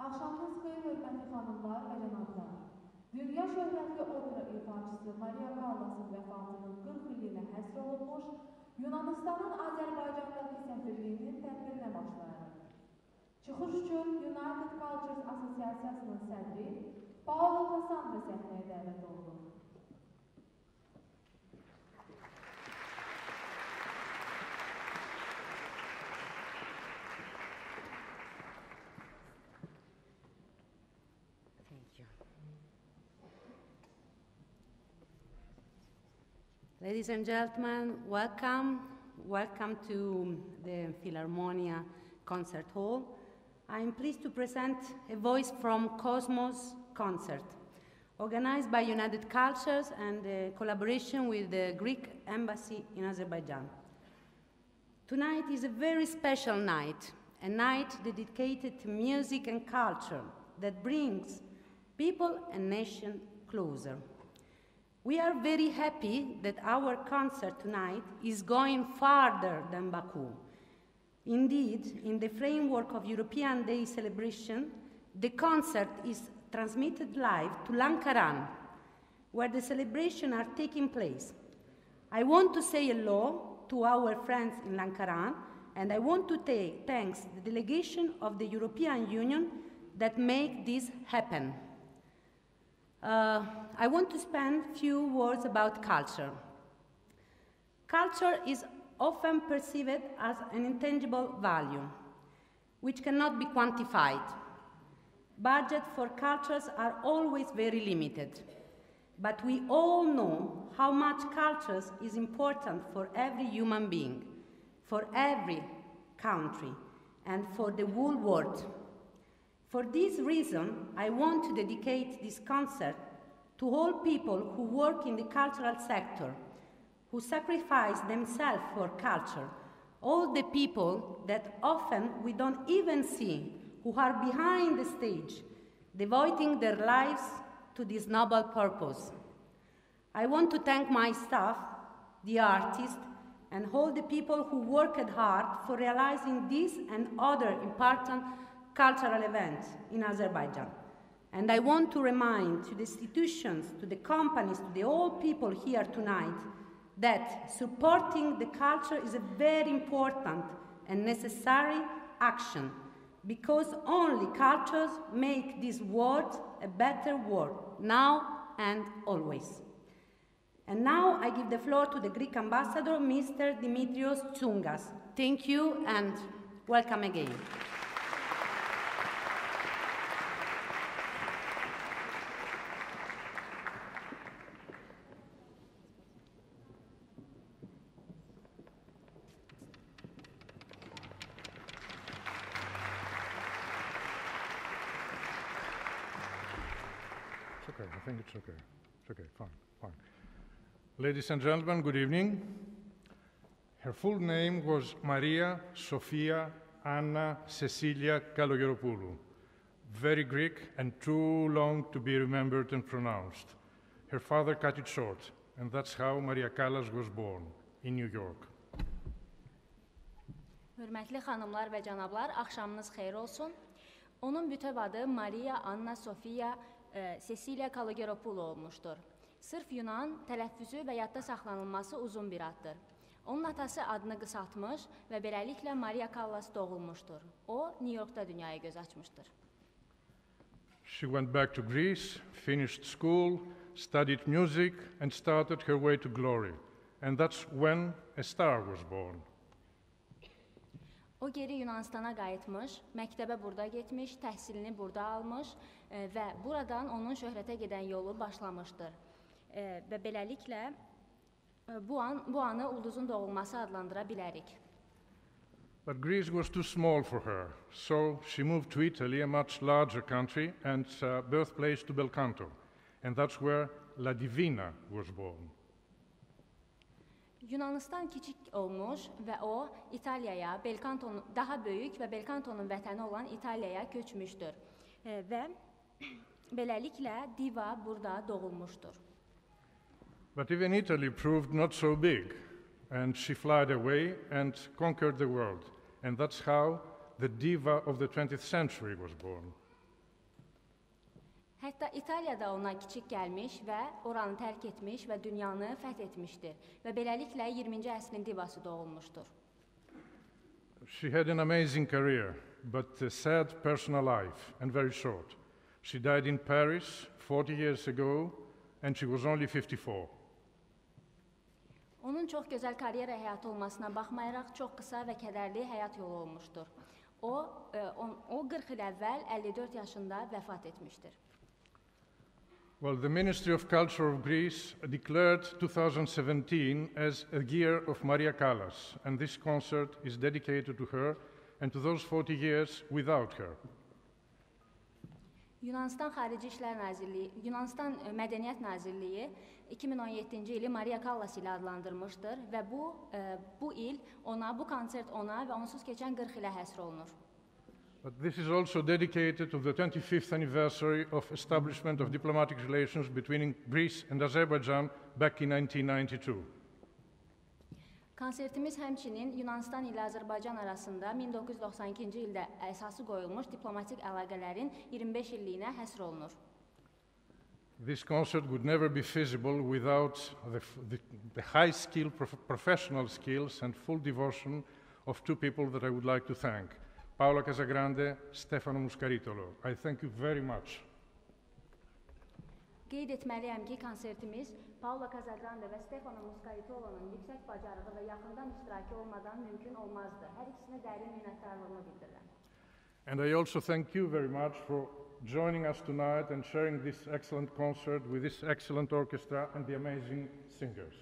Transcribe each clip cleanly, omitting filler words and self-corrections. Axşamınız xeyir, hörmətli xanımlar və cənablar. Dünya şöhrətli opera ifaçısı Maria Callas'ın vəfatının 40 iliyinə həsr olunmuş, Yunanistanın Azərbaycandakı səfirliyinin tədbirinə başlayaraq. Çıxış üçün United Cultures Asosiasiyasının sədri Paolo Casagrande səhnəyə dəvət olunur. Ladies and gentlemen, welcome to the Philharmonia Concert Hall. I'm pleased to present a voice from Cosmos Concert, organized by United Cultures and in collaboration with the Greek Embassy in Azerbaijan. Tonight is a very special night, a night dedicated to music and culture that brings people and nation closer. We are very happy that our concert tonight is going farther than Baku. Indeed, in the framework of European Day celebration, the concert is transmitted live to Lankaran, where the celebrations are taking place. I want to say hello to our friends in Lankaran, and I want to thank the delegation of the European Union that make this happen. I want to spend a few words about culture. Culture is often perceived as an intangible value, which cannot be quantified. Budgets for cultures are always very limited, but we all know how much culture is important for every human being, for every country, and for the whole world. For this reason, I want to dedicate this concert to all people who work in the cultural sector, who sacrifice themselves for culture, all the people that often we don't even see, who are behind the stage, devoting their lives to this noble purpose. I want to thank my staff, the artists, and all the people who worked hard for realizing this and other important cultural events in Azerbaijan. And I want to remind to the institutions, to the companies, to the all people here tonight that supporting the culture is a very important and necessary action, because only cultures make this world a better world, now and always. And now I give the floor to the Greek ambassador, Mr. Dimitrios Tsungas. Thank you and welcome again. It's okay, fine. Ladies and gentlemen, good evening. Her full name was Maria Sophia Anna Cecilia Kalogeropoulou. Very Greek and too long to be remembered and pronounced. Her father cut it short, and that's how Maria Callas was born, in New York. Hörmətli xanımlar və cənablar, axşamınız xeyir olsun. Onun bütöv adı Maria Anna Sophia Cecilia Kalogeropoulou olmuşdur. Sırf Yunan, tələffüzü və yadda saxlanılması uzun bir addır. Onun atası adını qısaltmış və beləliklə Maria Callas doğulmuşdur. O, New York'da dünyaya göz açmışdır. She went back to Greece, finished school, studied music and started her way to glory. And that's when a star was born. O geri Yunanistana qayıtmış, məktəbə burada getmiş, təhsilini burada almış və buradan onun şöhrətə gedən yolu başlamışdır. Və beləliklə bu anı ulduzun doğulması adlandıra bilərik. But Greece was too small for her, so she moved to Italy, a much larger country and birthplace to bel canto, and that's where La Divina was born. Yunanistan kiçik olmuş və o İtalyaya, Belkantonun daha böyük və Belkantonun vətəni olan İtalyaya köçmüşdür. Və beləliklə diva burada doğulmuşdur. But even Italy proved not so big, and she fled away and conquered the world, and that's how the diva of the 20th century was born. Hətta İtaliyada ona kiçik gəlmiş və oranı tərk etmiş və dünyanı fəth etmişdir və beləliklə 20-ci əsrin divası doğulmuşdur. She had an amazing career, but a sad personal life and very short. She died in Paris 40 years ago and she was only 54. Onun çox gözəl karyera həyatı olmasına baxmayaraq çox qısa və kədərli həyat yolu olmuşdur. O 40 il əvvəl 54 yaşında vəfat etmişdir. Well, the Ministry of Culture of Greece declared 2017 as a year of Maria Callas, and this concert is dedicated to her and to those 40 years without her. Yunanistan Mədəniyyət Nazirliyi 2017-ci ili Maria Callas ilə adlandırmışdır və bu il ona, bu konsert ona və onsuz keçən 40 ilə həsr olunur. But this is also dedicated to the 25th anniversary of establishment of diplomatic relations between Greece and Azerbaijan back in 1992. Konsertimiz həmçinin Yunanistan ilə Azərbaycan arasında 1992-ci ildə əsası qoyulmuş diplomatik əlaqələrin 25 illiyinə həsr olunur. This concert would never be feasible without the high skill, professional skills and full devotion of two people that I would like to thank. Paolo Casagrande, Stefano Muscaritolo. I thank you very much. Qeyd etməliyəm ki, konsertimiz Paolo Casagrande və Stefano Muscaritolo'nun yüksək bacarığı və yaxından iştirakı olmadan mümkün olmazdı. Hər ikisinə dərin minnətdarlığımı bildirirəm. And I also thank you very much for joining us tonight and sharing this excellent concert with this excellent orchestra and the amazing singers.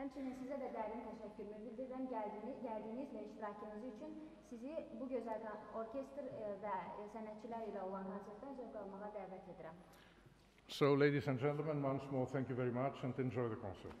Həmçinin sizə də dərin təşəkkürümü bildirirəm gəldiyiniz və iştirakınız üçün. Sizi bu gözəl orkestr və sənətçilər ilə olan konsertdən zövq almağa dəvət edirəm. So, ladies and gentlemen, once more, thank you very much and enjoy the concert.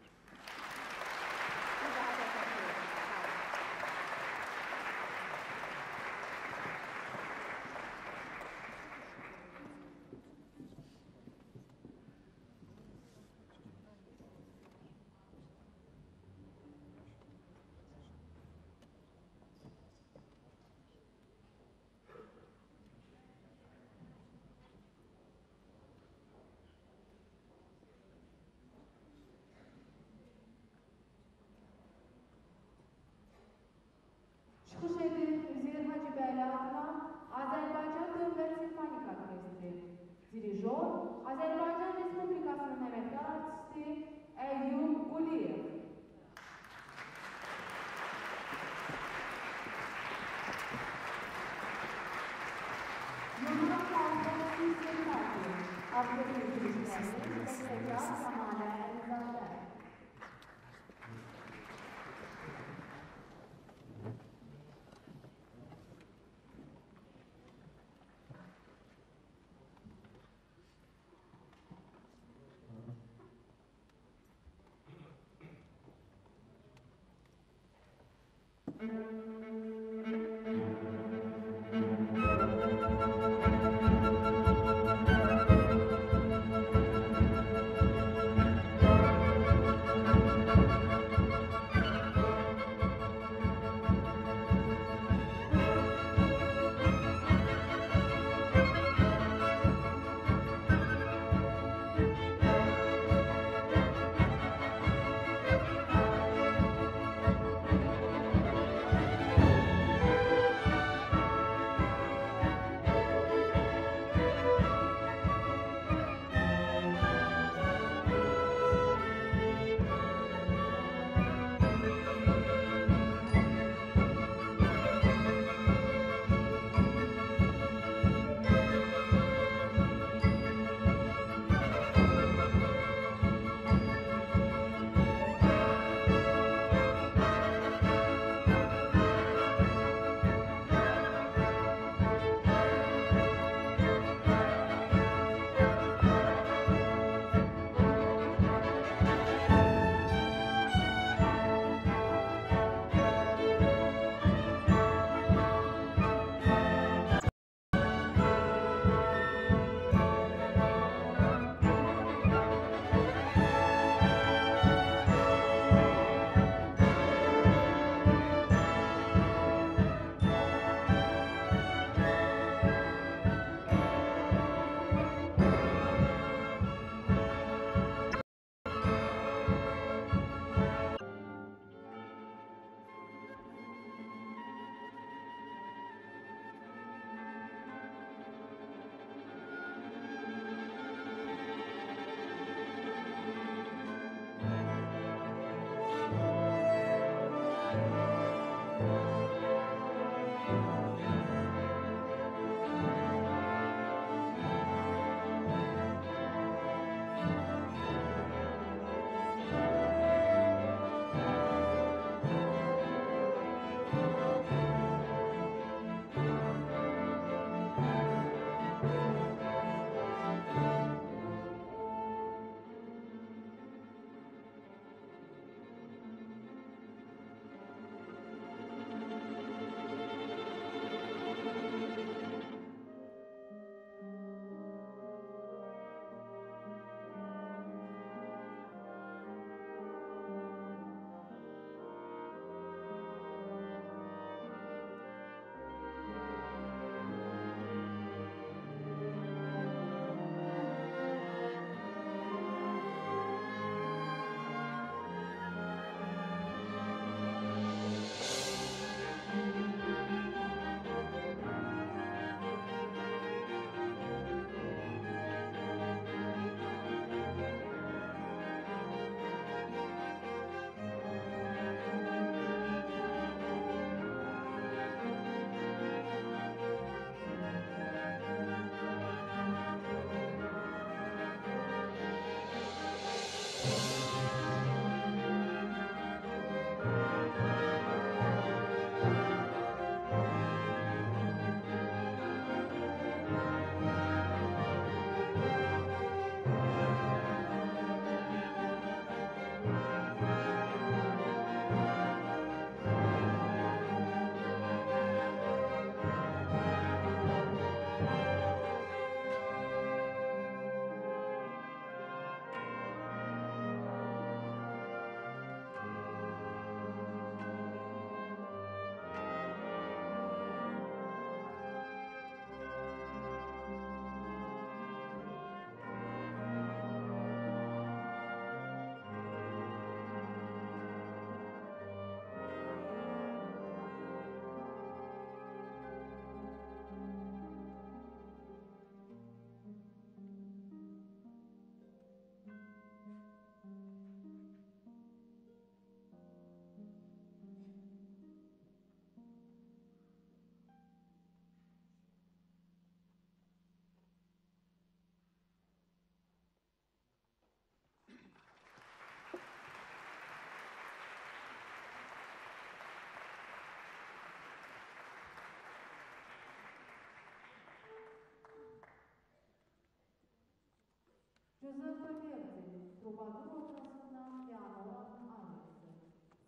Preservă Verțeli, trubadurul Crăsuna Pianola Anexă.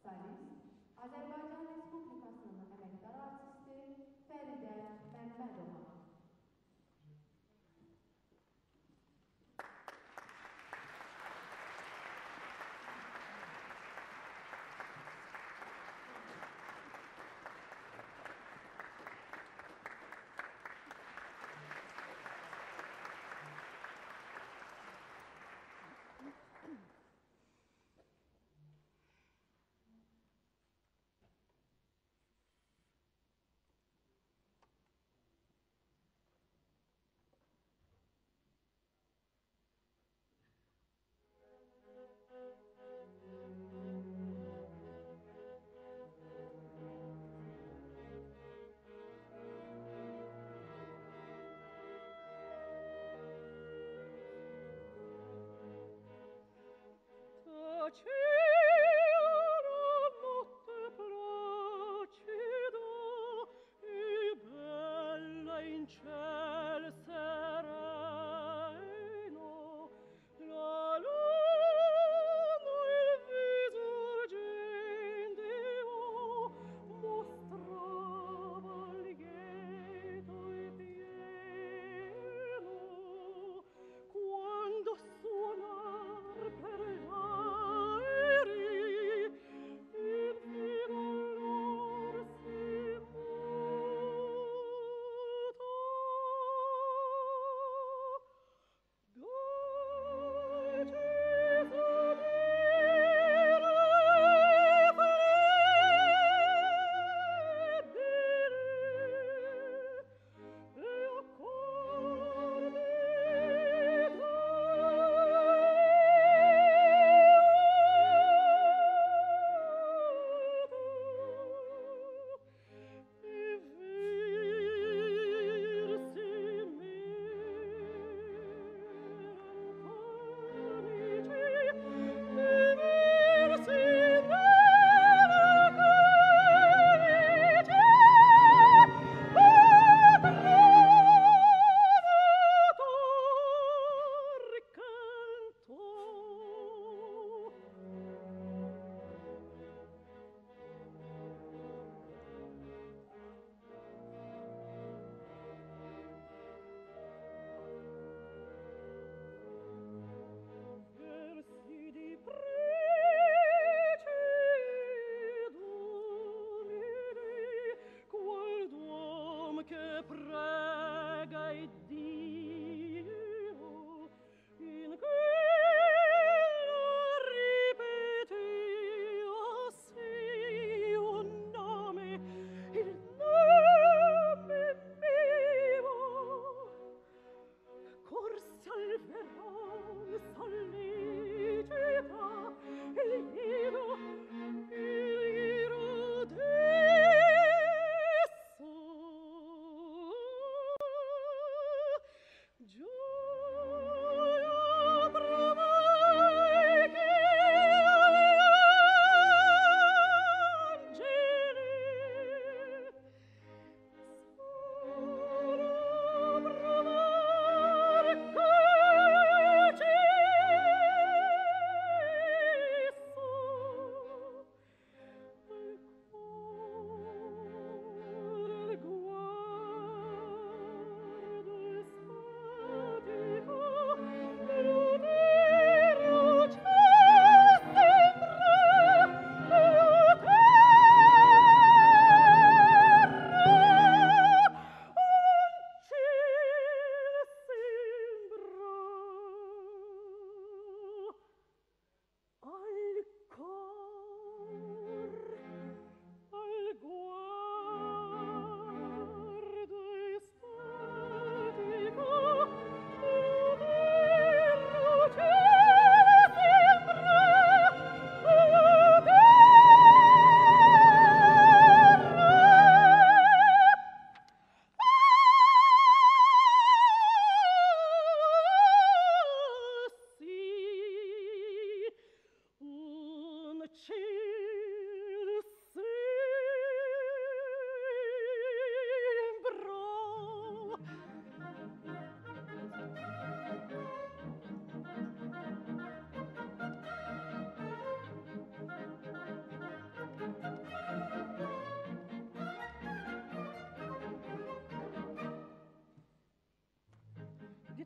Salist, Azerbaycan Respublikasının emektar artisti Feride Mehmedova.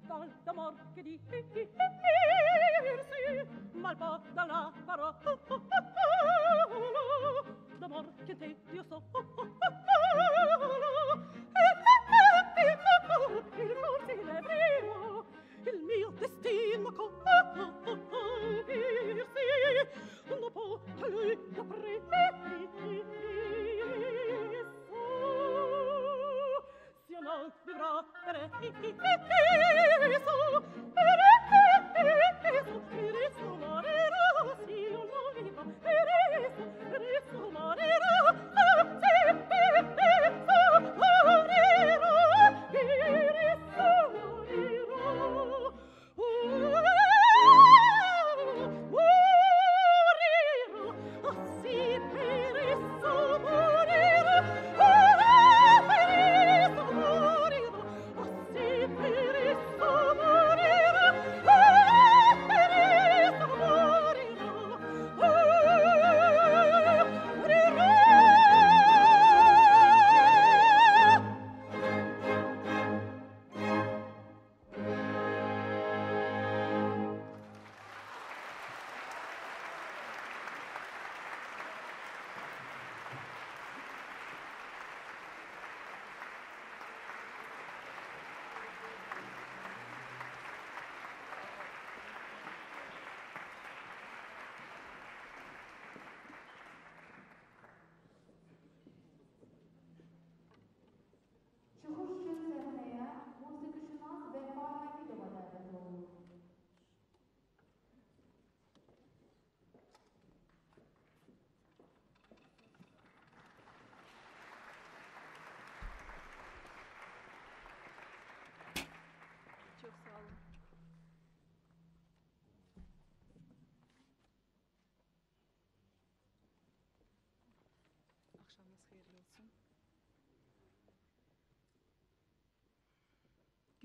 dall'amor che di dirsi malva dalla parola d'amor che te io so il mortile vero il mio destino colpirsi dopo che lui capricci sia non vivrà per Cristo morirò se io non vivo Cristo morirò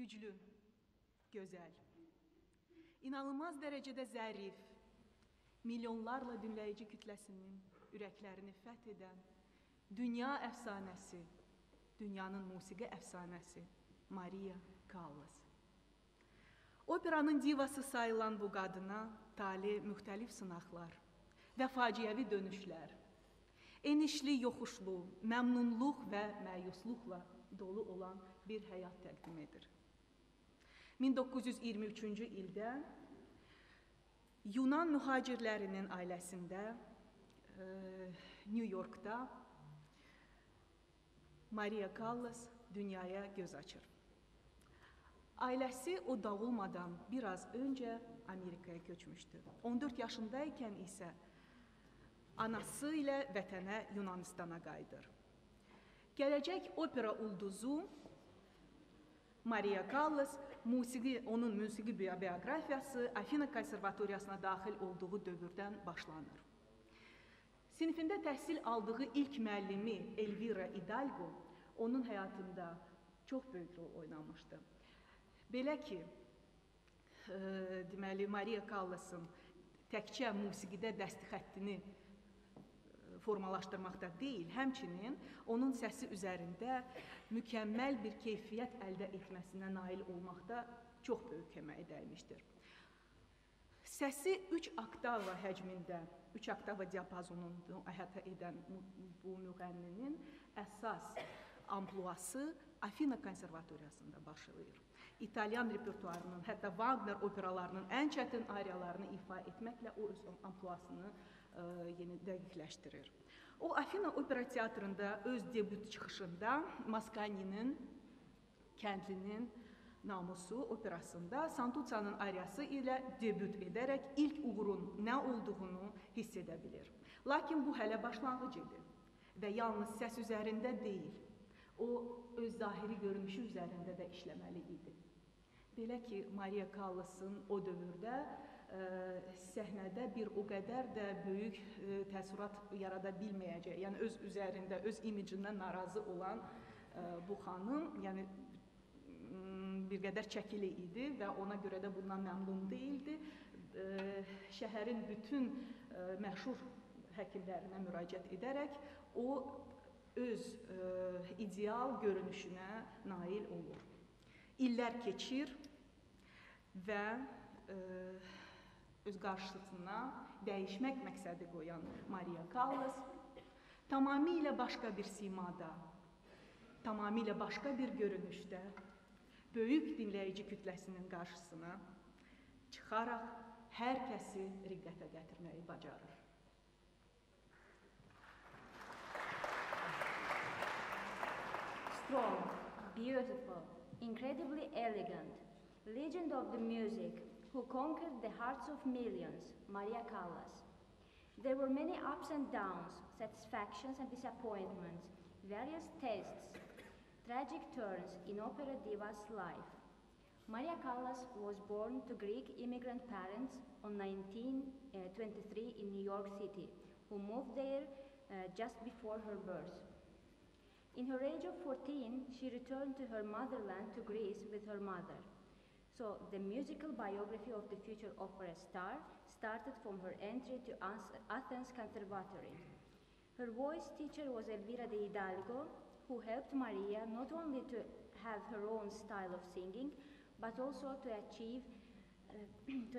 Güçlü, güzel, inanılmaz derecede zərif, milyonlarla dinləyici kütləsinin ürəklərini fəth edən dünya əfsanəsi, dünyanın musiqi əfsanəsi Maria Callas. Operanın divası sayılan bu qadına tali müxtəlif sınaqlar və faciəvi dönüşlər, enişli, yoxuşlu, məmnunluq və məyusluqla dolu olan bir həyat təqdim edir. 1923-cü ildə Yunan mühacirlərinin ailəsində New York'da Maria Callas dünyaya göz açır. Ailəsi o dağılmadan biraz öncə Amerikaya köçmüşdü. 14 yaşındaykən isə anası ilə vətənə Yunanistana qayıdır. Gələcək opera ulduzu Maria Callas onun musiqi biyografiyası Athens Konservatoriyasına daxil olduğu dövrdən başlanır. Sinifində təhsil aldığı ilk müəllimi Elvira de Hidalgo onun həyatında çox böyük rol oynamışdı. Belə ki, deməli, Maria Callas'ın təkcə musiqidə dəsti xəttini formalaşdırmaqda deyil, həmçinin onun səsi üzərində mükəmməl bir keyfiyyət əldə etməsinə nail olmaqda çox böyük əməyə dəymişdir. Səsi 3 oktava həcmində, 3 oktava diapazonunu əhatə edən bu müğənninin əsas ampluası Athens Konservatoriyasında başlayır. İtalyan repertuarının, hətta Wagner operalarının ən çətin ariyalarını ifa etməklə o öz ampluasını yeni dəqiqləşdirir. O, Afina Opera Teatrında öz debüt çıxışında Maskaninin Kəndlinin Namusu operasında Santuca'nın ariyası ilə debüt edərək ilk uğurun nə olduğunu hiss edə bilir. Lakin bu hələ başlanğıc idi və yalnız səs üzərində deyil, o öz zahiri görünüşü üzərində də işləməli idi. Belə ki, Maria Callas'ın o dövrdə səhnədə bir o qədər də böyük təəssürat yarada bilməyəcək. Yəni, öz üzərində, öz imicindən narazı olan bu xanım, yəni, bir qədər çəkili idi və ona görə də bundan məmnun deyildi. Şəhərin bütün məşhur həkimlərinə müraciət edərək, o, öz ideal görünüşünə nail olur. İllər keçir ve öz karşısına değişmek məqsədi koyan Maria Callas tamamiyle başka bir simada, tamamiyle başka bir görünüşte büyük dinleyici kütlesinin karşısına çıkarak herkesi riqqətə gətirməyi bacarır. Strong, beautiful, incredibly elegant, legend of the music who conquered the hearts of millions, Maria Callas. There were many ups and downs, satisfactions and disappointments, various tastes, tragic turns in opera diva's life. Maria Callas was born to Greek immigrant parents on 1923 in New York City, who moved there just before her birth. In her age of 14, she returned to her motherland, to Greece, with her mother. So the musical biography of the future opera star started from her entry to Athens Conservatory. Her voice teacher was Elvira de Hidalgo, who helped Maria not only to have her own style of singing, but also to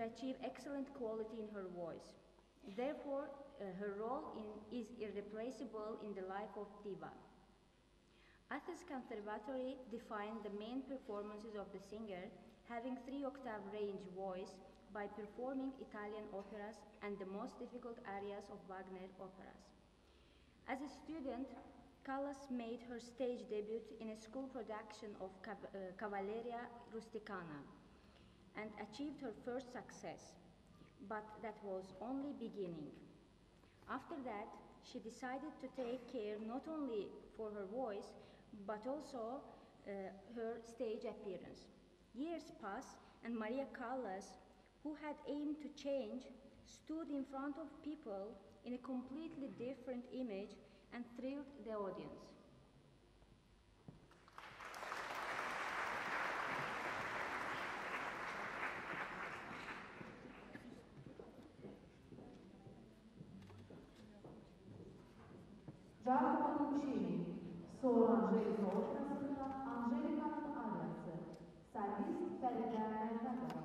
achieve excellent quality in her voice. Therefore, her role is irreplaceable in the life of diva. Athens Conservatory defined the main performances of the singer, having three-octave range voice, by performing Italian operas and the most difficult arias of Wagner operas. As a student, Callas made her stage debut in a school production of Cavalleria Rusticana and achieved her first success, but that was only beginning. After that, she decided to take care not only for her voice, but also her stage appearance. Years passed, and Maria Callas, who had aimed to change, stood in front of people in a completely different image and thrilled the audience. Già Puccini, solo Angelika operasında Angelika'nın aryası, Servis Belediye'nin kadar.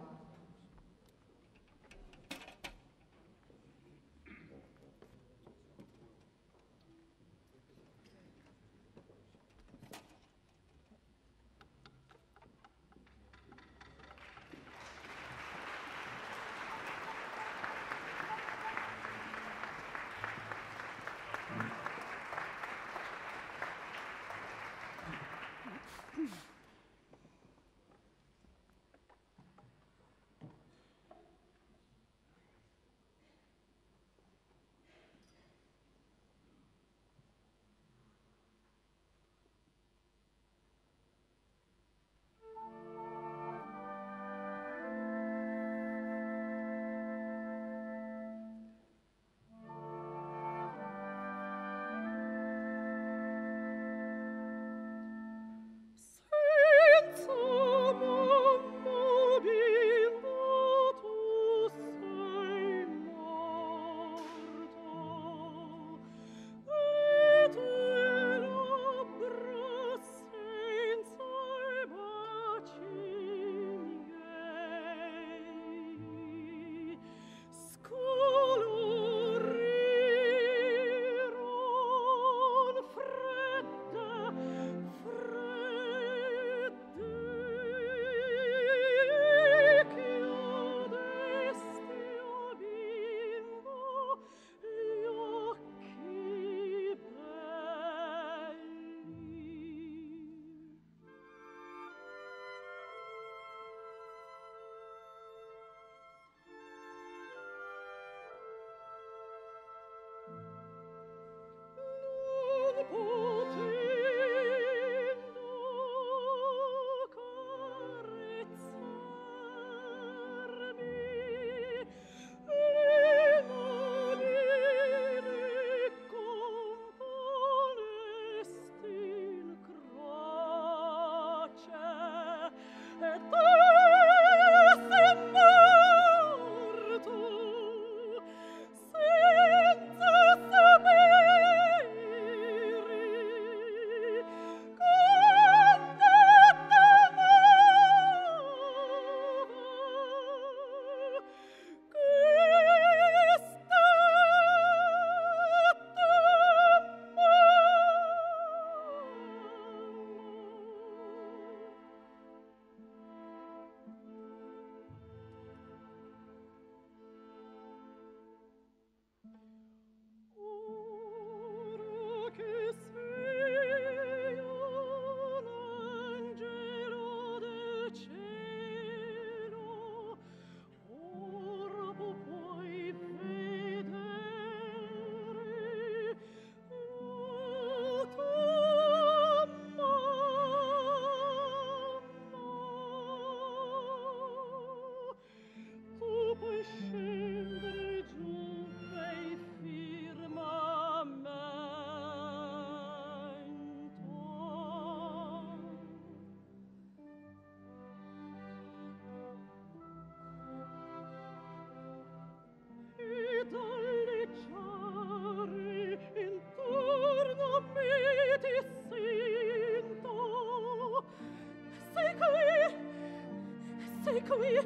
Solist,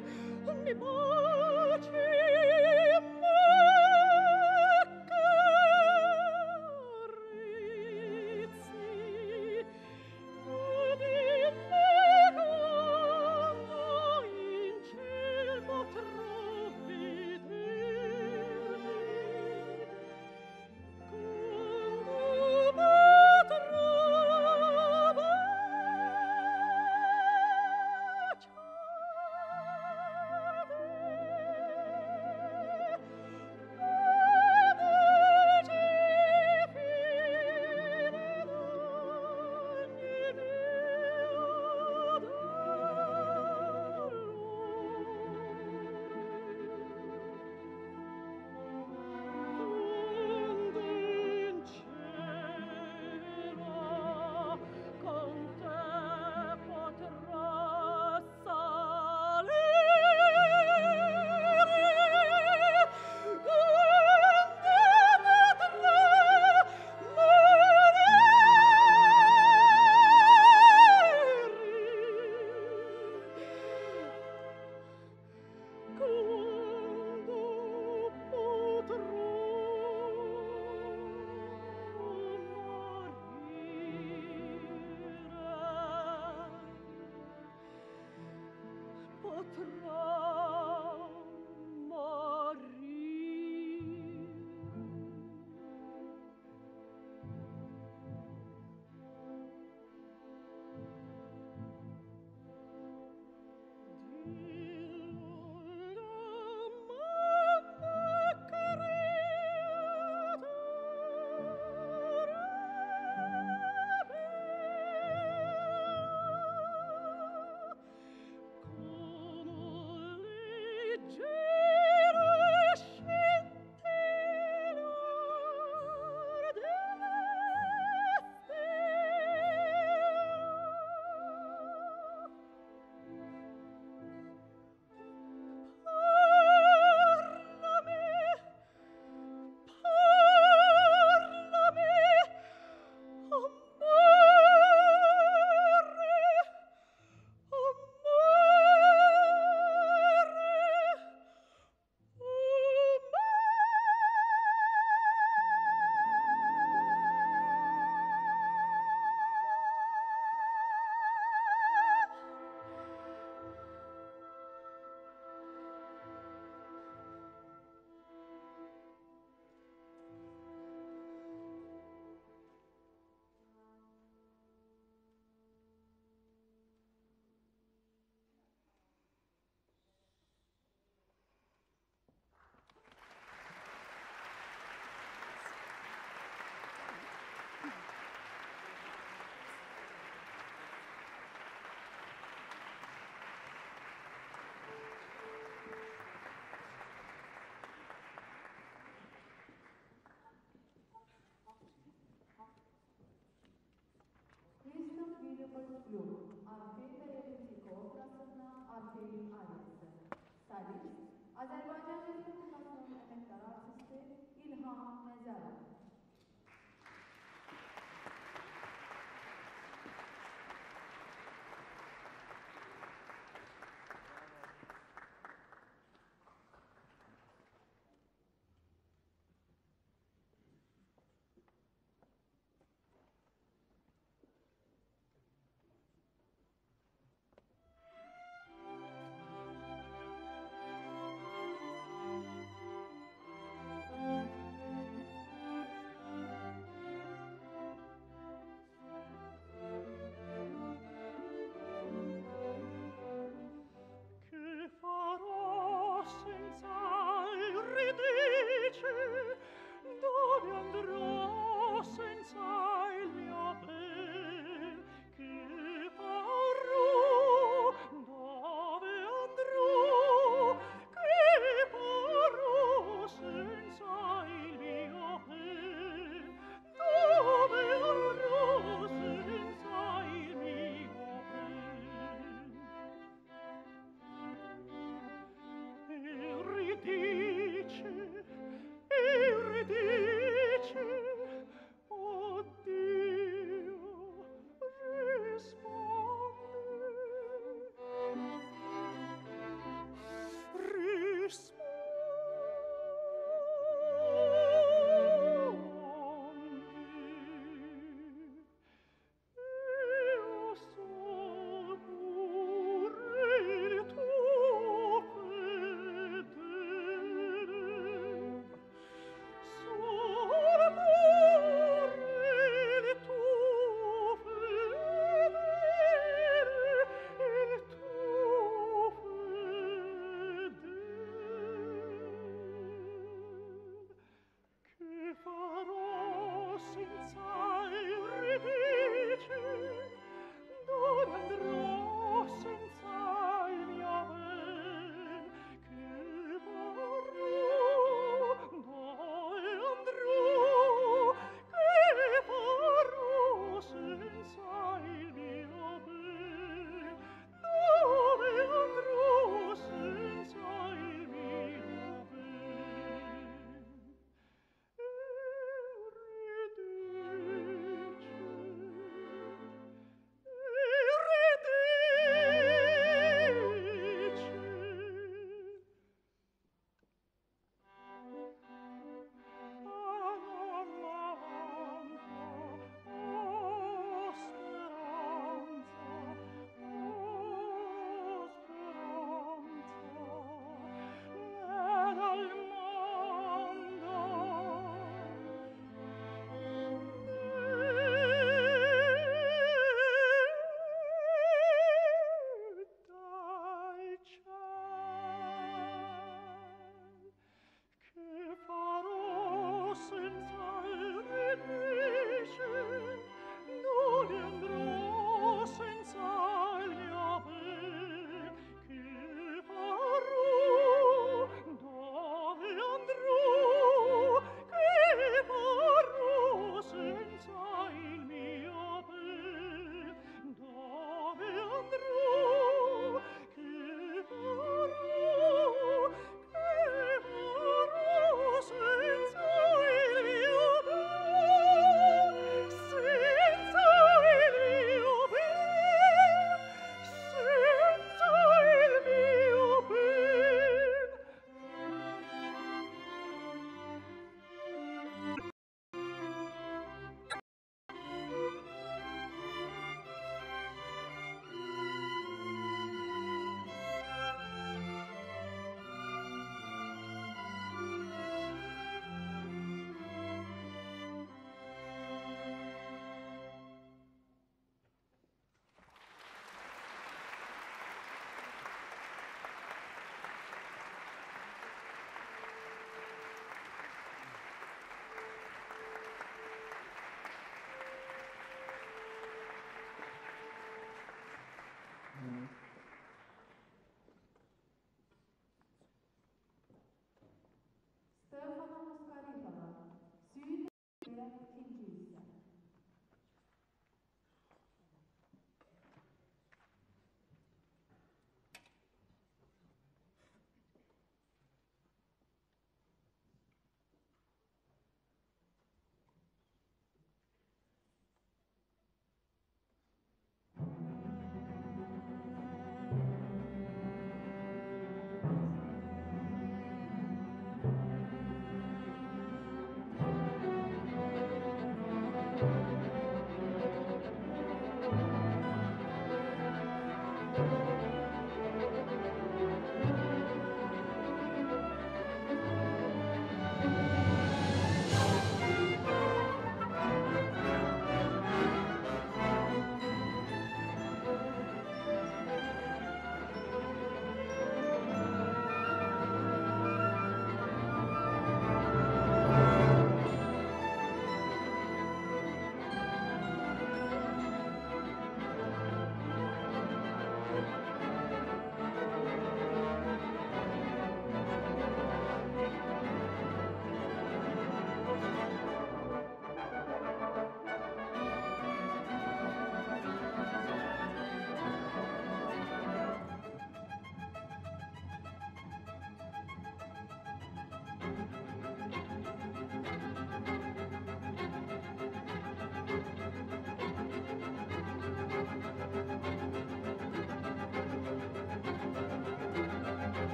Azerbaycan Respublik Klasmanı Emektar Artisti İlham Nazarov.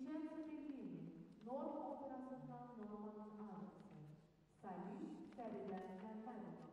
Vincenzo Bellini, non opera soprano numero 1, Salì, Ferdinand e Panama.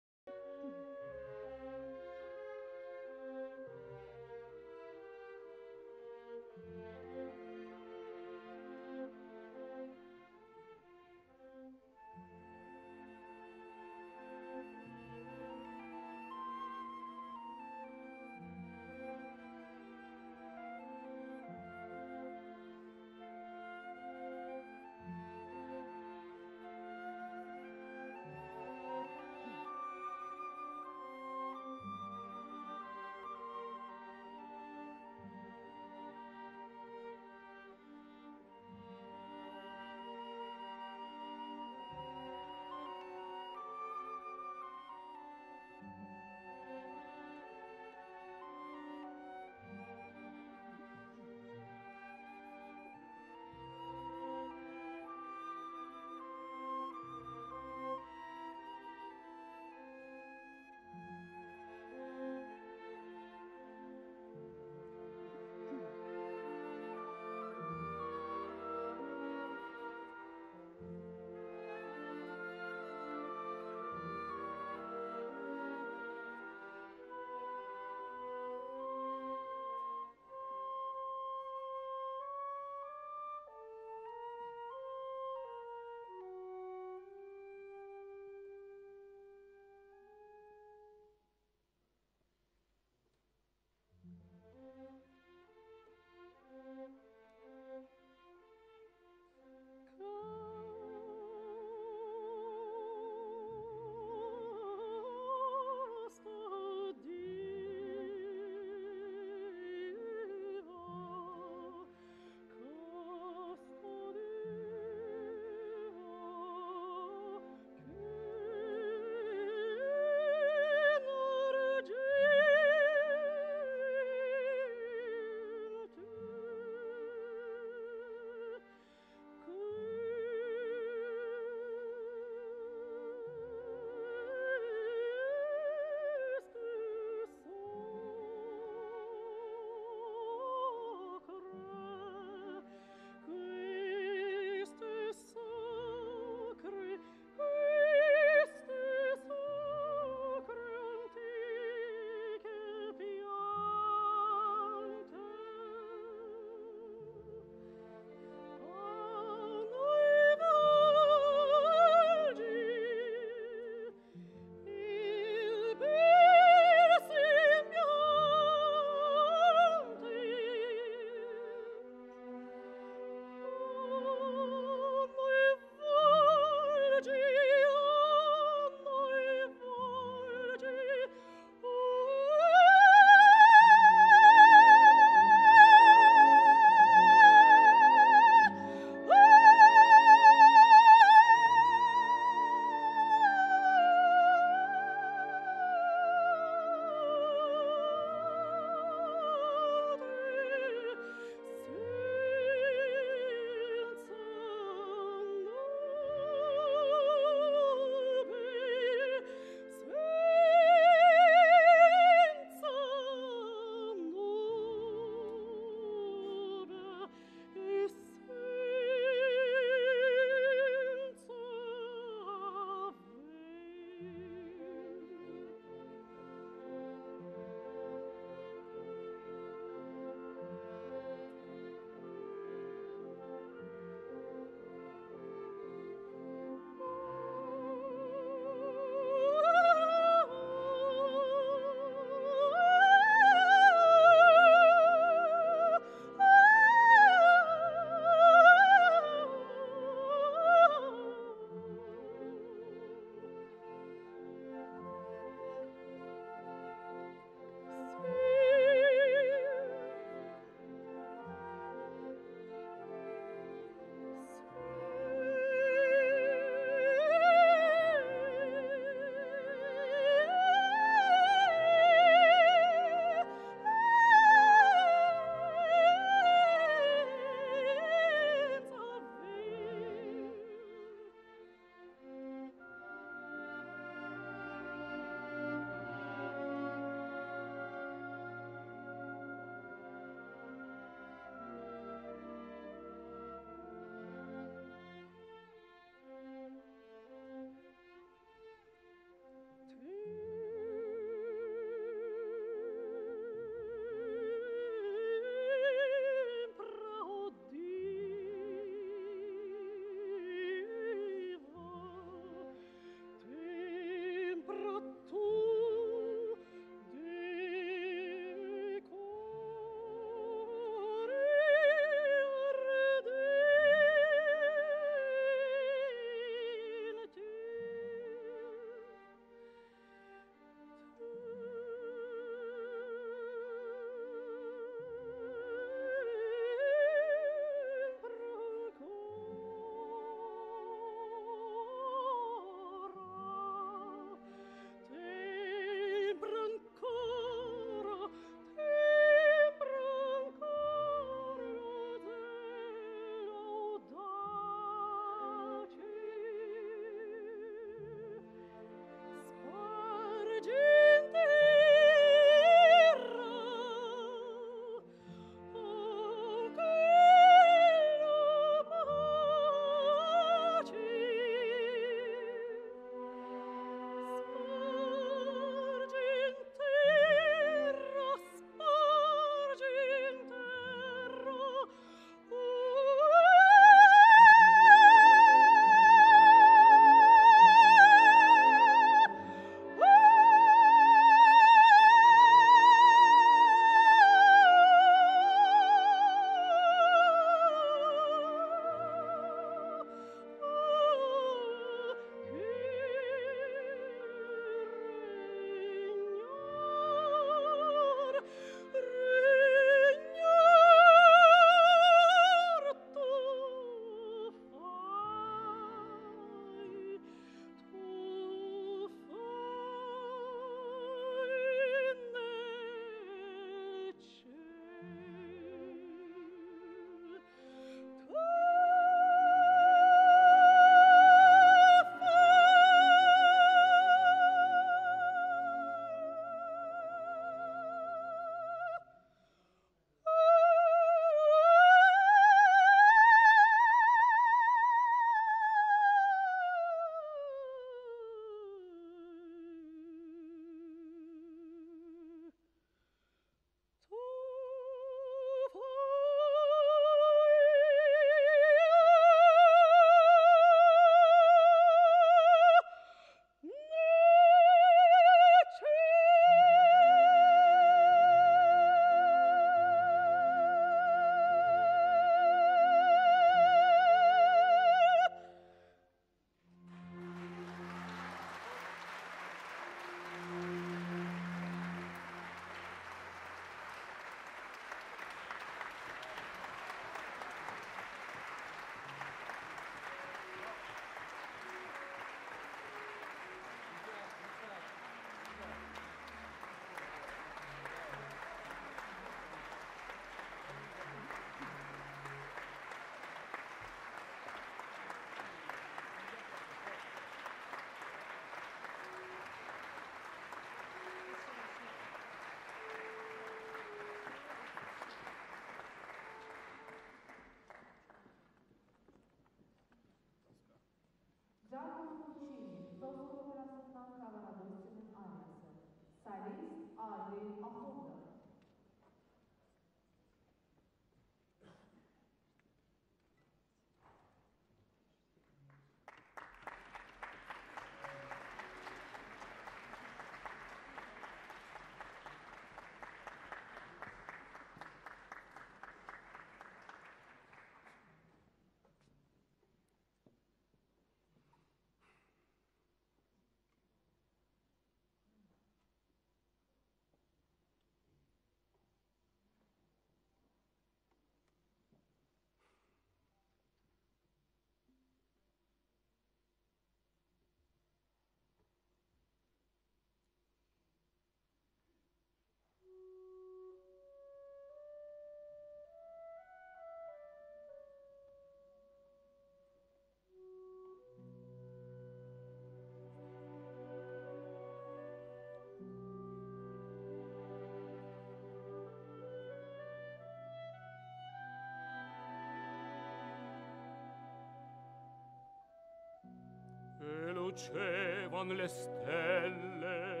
lucevan le stelle.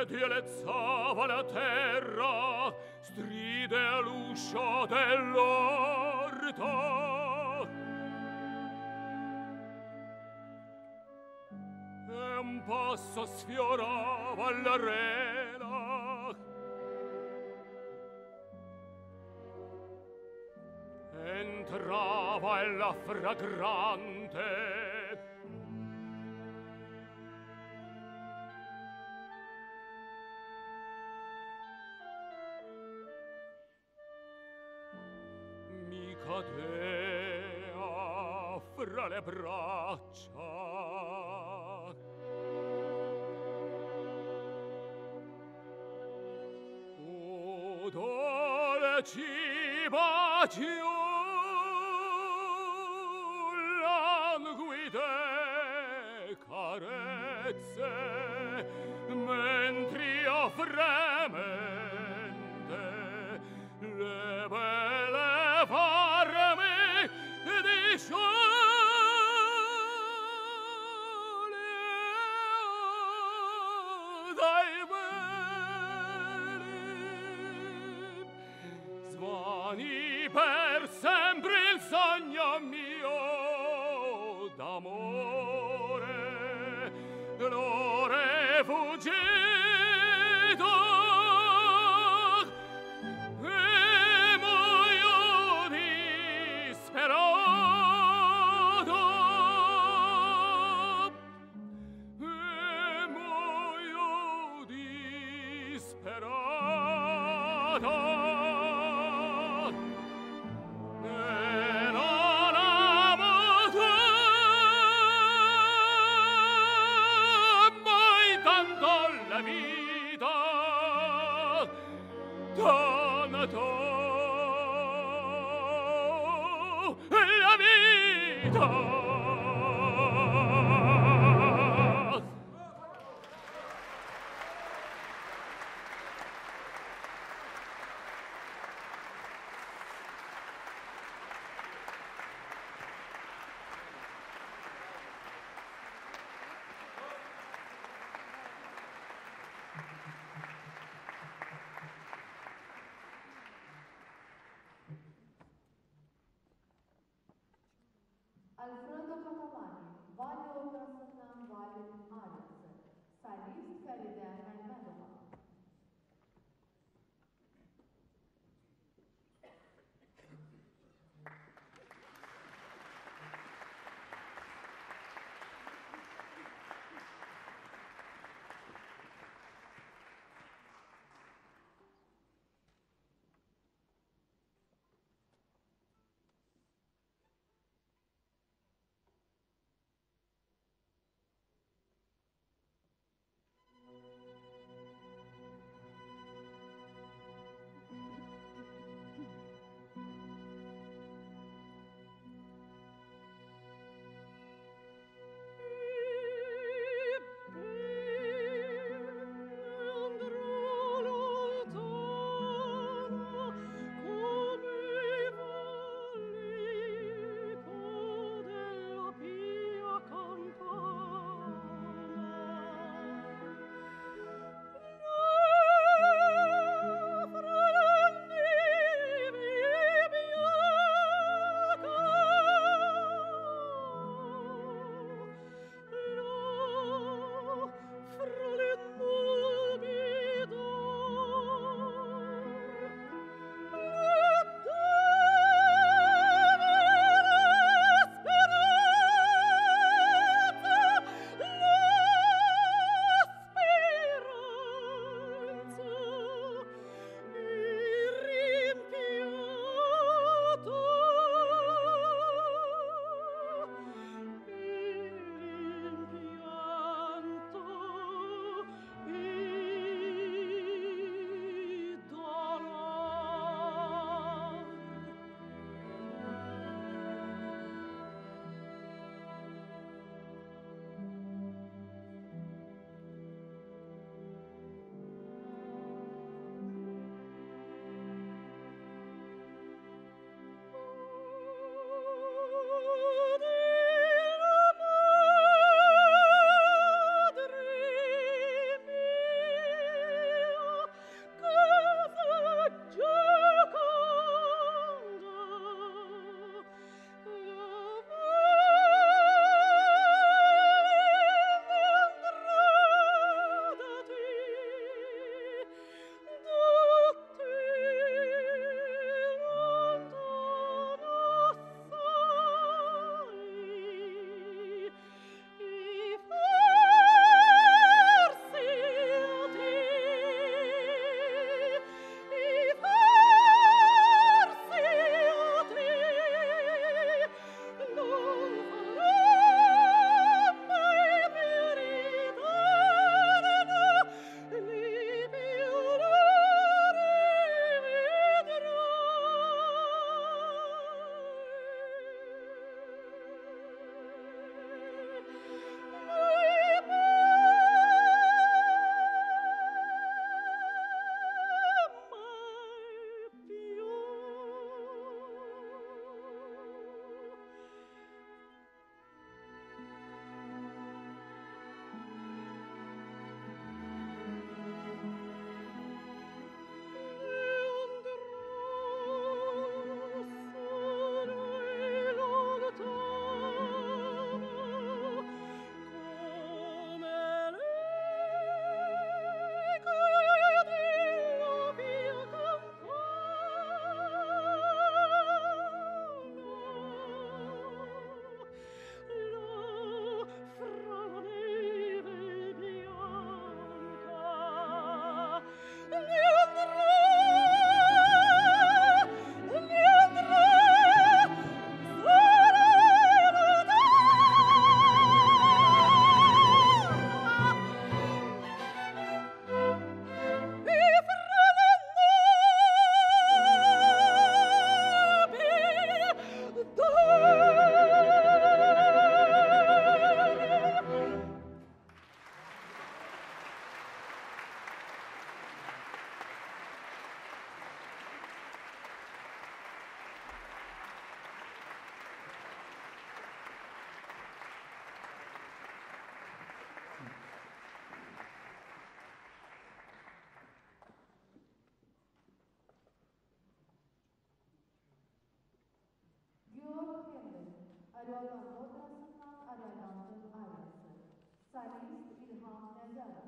Ed ielezzava la terra, stride all'uscio dell'orto. E un passo sfiorava l'arena. Entrava e la fragrante. Cadea fra le braccia. O dolci baciul, languide carezze, mentre io fremente le belle facce. Arayan Odası'ndan Arayan'ın ailesi. Sayrist İlham Nazarov.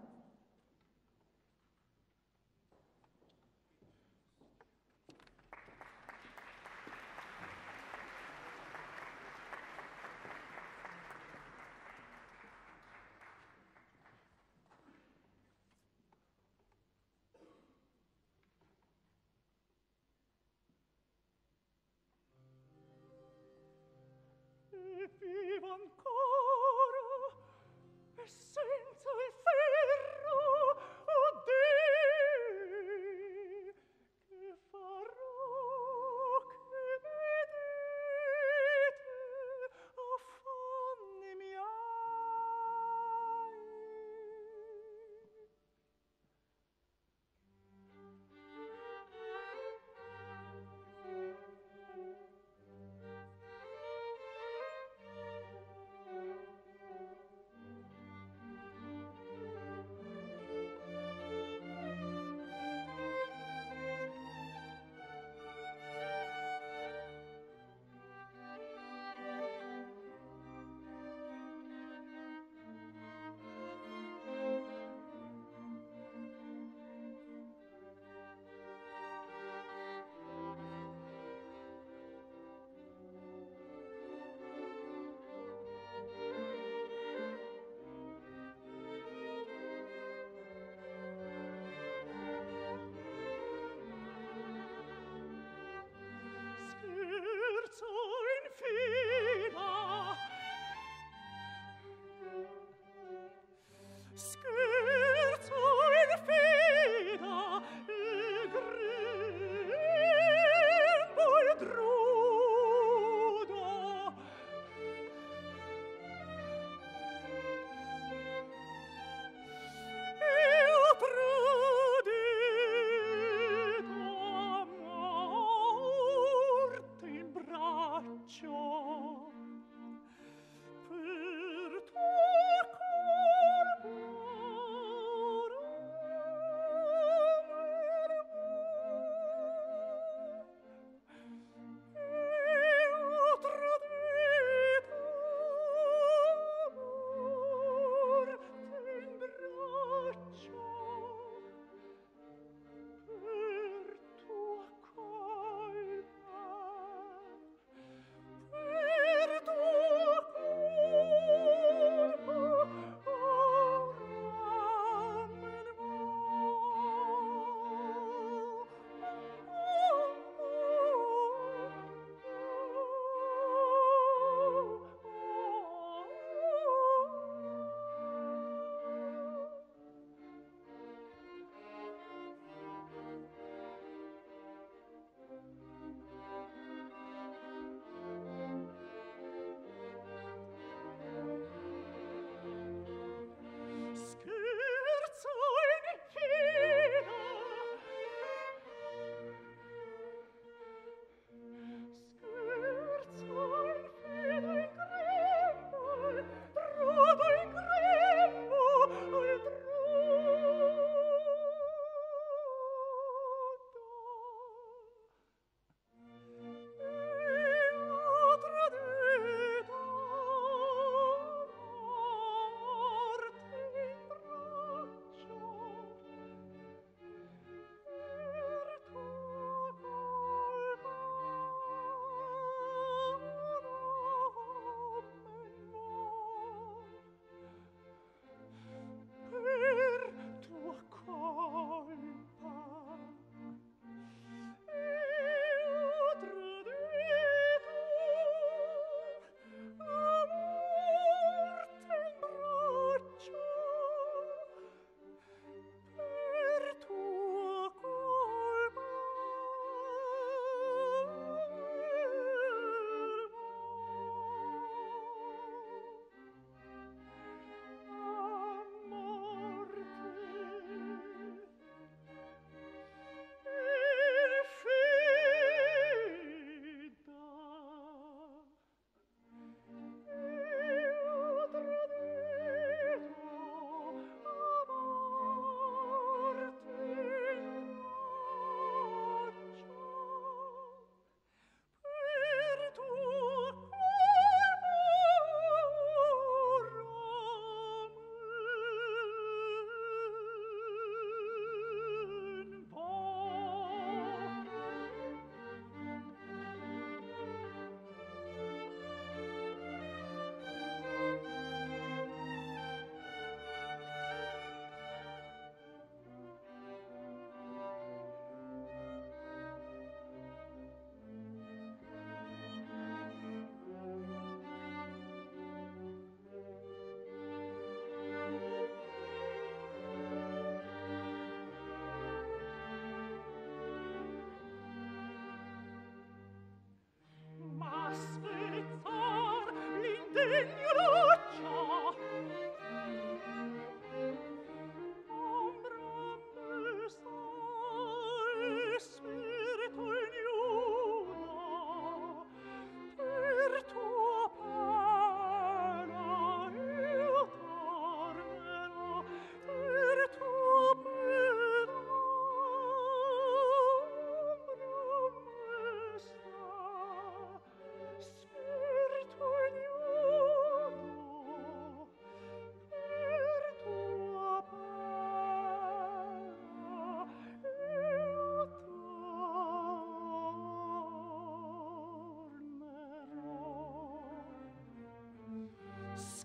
Vivo ancora e senza il ferro, oh Dio, che farò che vedete affanni miei.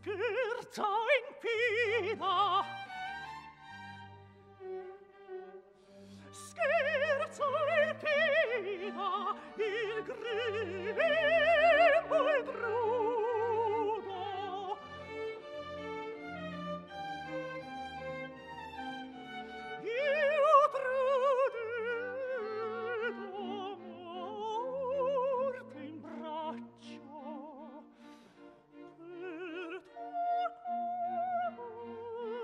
scherza impida, scherza impida, il grembo è drudo, io trudedo morte in braccio. Oh,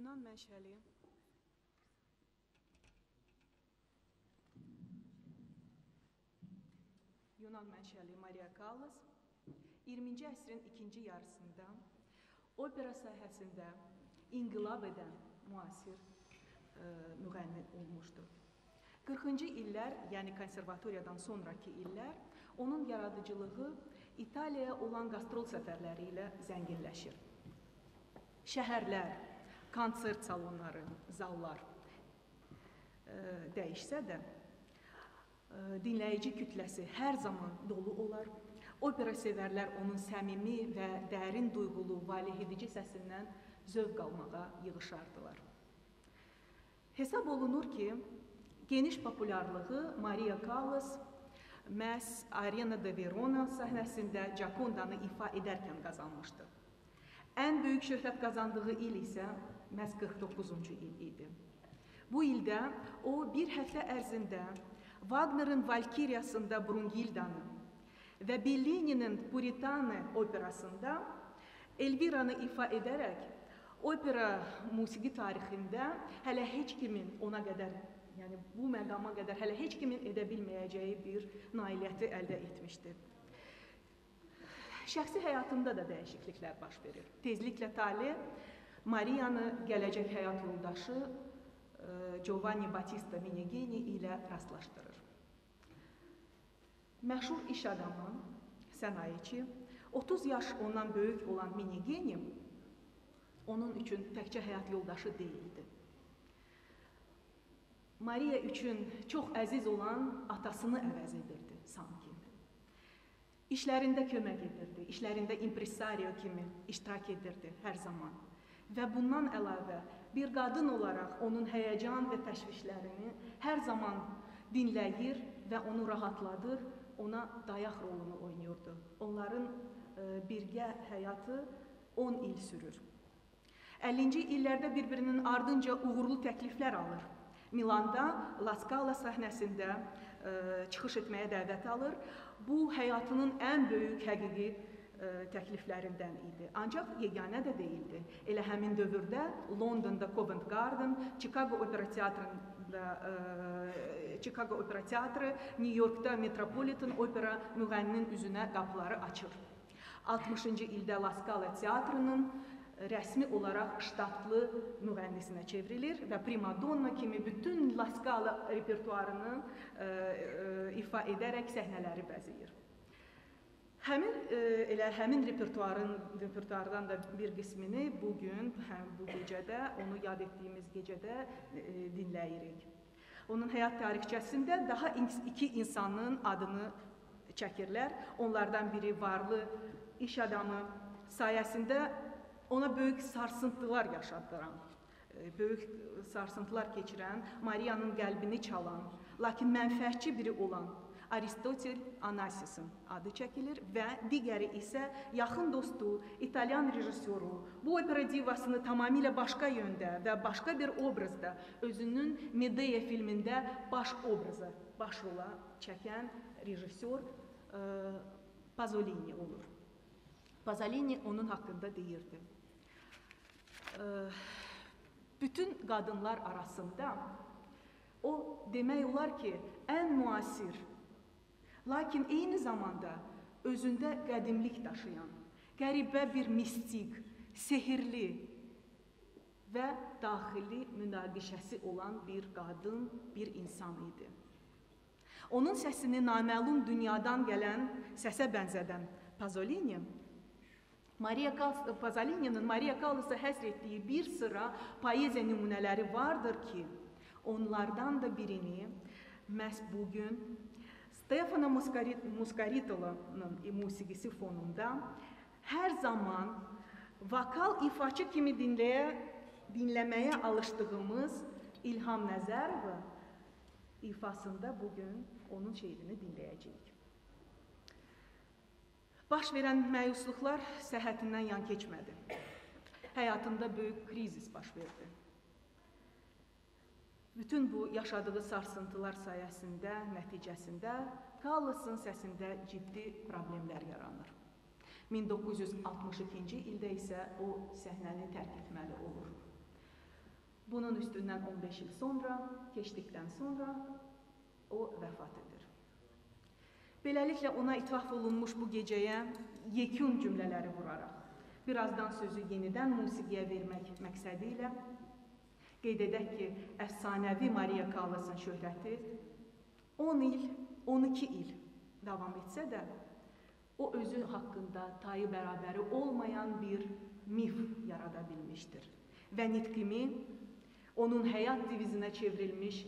Yunan menşeli. Yunan menşeli Maria Callas 20. əsrin ikinci yarısında opera sahəsində inqilab edən müasir müğənni olmuşdur. 40-cı illər, yəni konservatoriyadan sonraki illər, onun yaradıcılığı İtaliyaya olan qastrol səfərləri ilə zənginləşir. Şəhərlər, konsert salonları, zallar dəyişsə də, dinləyici kütləsi hər zaman dolu olar. Opera sevərlər onun səmimi və dərin duyğulu, valehedici səsindən zövq almağa yığışardılar. Hesab olunur ki, geniş populyarlığı Maria Callas məhz Arena de Verona səhnəsində Giocondanı ifa edərkən qazanmışdı. Ən böyük şöhrət qazandığı il isə məhz 49-cu il idi. Bu ildə o bir həftə ərzində Wagner'ın Valkiriyasında Brünnhildanı və Bellini'nin Puritane operasında Elviranı ifa edərək opera musiqi tarixində hələ heç kimin ona qədər, yəni bu məqama qədər hələ heç kimin edə bilməyəcəyi bir nailiyyəti əldə etmişdir. Şəxsi həyatında da dəyişikliklər baş verir. Tezliklə tale Marianı gələcək həyat yoldaşı Giovanni Battista Meneghini ilə rastlaşdırır. Məşhur iş adamı, sənayeçi, 30 yaş ondan böyük olan Meneghini onun üçün təkcə həyat yoldaşı deyildi. Maria üçün çox əziz olan atasını əvəz edirdi sanki. İşlərində kömək edirdi, işlərində impresario kimi iştirak edirdi hər zaman. Və bundan əlavə bir qadın olaraq onun həyəcan və təşvişlərini hər zaman dinləyir və onu rahatladır, ona dayaq rolunu oynayırdı. Onların birgə həyatı 10 il sürür. 50-ci illərdə bir-birinin ardınca uğurlu təkliflər alır. Milanda La Scala səhnəsində çıxış etməyə dəvət alır. Bu, həyatının ən böyük həqiqi təkliflərindən idi. Ancaq yeganə də deyildi. Elə həmin dövrdə Londonda Covent Garden, Chicago Opera Teatrı, New Yorkda Metropolitan Opera müğənninin üzünə qapıları açır. 60-cı ildə La Scala teatrının rəsmi olaraq ştatlı müğənnisinə çevrilir və primadonna kimi bütün La Scala repertuarını ifa edərək səhnələri bəzəyir. Həmin repertuardan da bir qismini bugün, bu gecədə, onu yad etdiyimiz gecədə dinləyirik. Onun həyat tarixçəsində daha iki insanın adını çəkirlər. Onlardan biri varlı iş adamı sayəsində ona böyük sarsıntılar yaşatdıran, böyük sarsıntılar keçirən, Marianın qəlbini çalan, lakin mənfəətçi biri olan Aristotle Onassisin adı çəkilir və digəri isə yaxın dostu, İtalyan rejissoru, bu opera divasını tamamilə başqa yöndə və başqa bir obrazda, özünün Medea filmində baş obraza, baş rola çəkən rejissor Pasolini olur. Pasolini onun haqqında deyirdi. Bütün qadınlar arasında o demək olar ki, ən müasir, lakin eyni zamanda özündə qədimlik daşıyan, qəribə bir mistik, sehirli və daxili münaqişəsi olan bir qadın, bir insan idi. Onun səsini naməlum dünyadan gələn səsə bənzədən Pasolini, Pasolini'nin Maria Callas'a həsr etdiyi bir sıra poeziya nümunələri vardır ki, onlardan da birini məhz bugün Stefano Muscaritolo'nun musiqisi fonunda hər zaman vokal ifaçı kimi dinləməyə alışdığımız İlham Nəzərov'ı ifasında bugün onun şeirini dinləyəcəyik. Baş verən məyusluqlar səhhətindən yan keçmədi. Həyatında böyük krizis baş verdi. Bütün bu yaşadığı sarsıntılar sayəsində, nəticəsində Callas'ın səsində ciddi problemlər yaranır. 1962-ci ildə isə o səhnəni tərk etməli olur. Bunun üstünden 15 yıl sonra, geçtikten sonra o vefat eder. Beləliklə ona ithaf olunmuş bu gecəyə yekun cümlələri vuraraq, birazdan sözü yenidən musiqiyə vermək məqsədi ilə qeyd edək ki, əfsanəvi Maria Callas'ın şöhrəti 10 il, 12 il davam etsə də, o özü haqqında tayı bərabəri olmayan bir mif yarada bilmişdir. Və nitqimi onun həyat divizinə çevrilmiş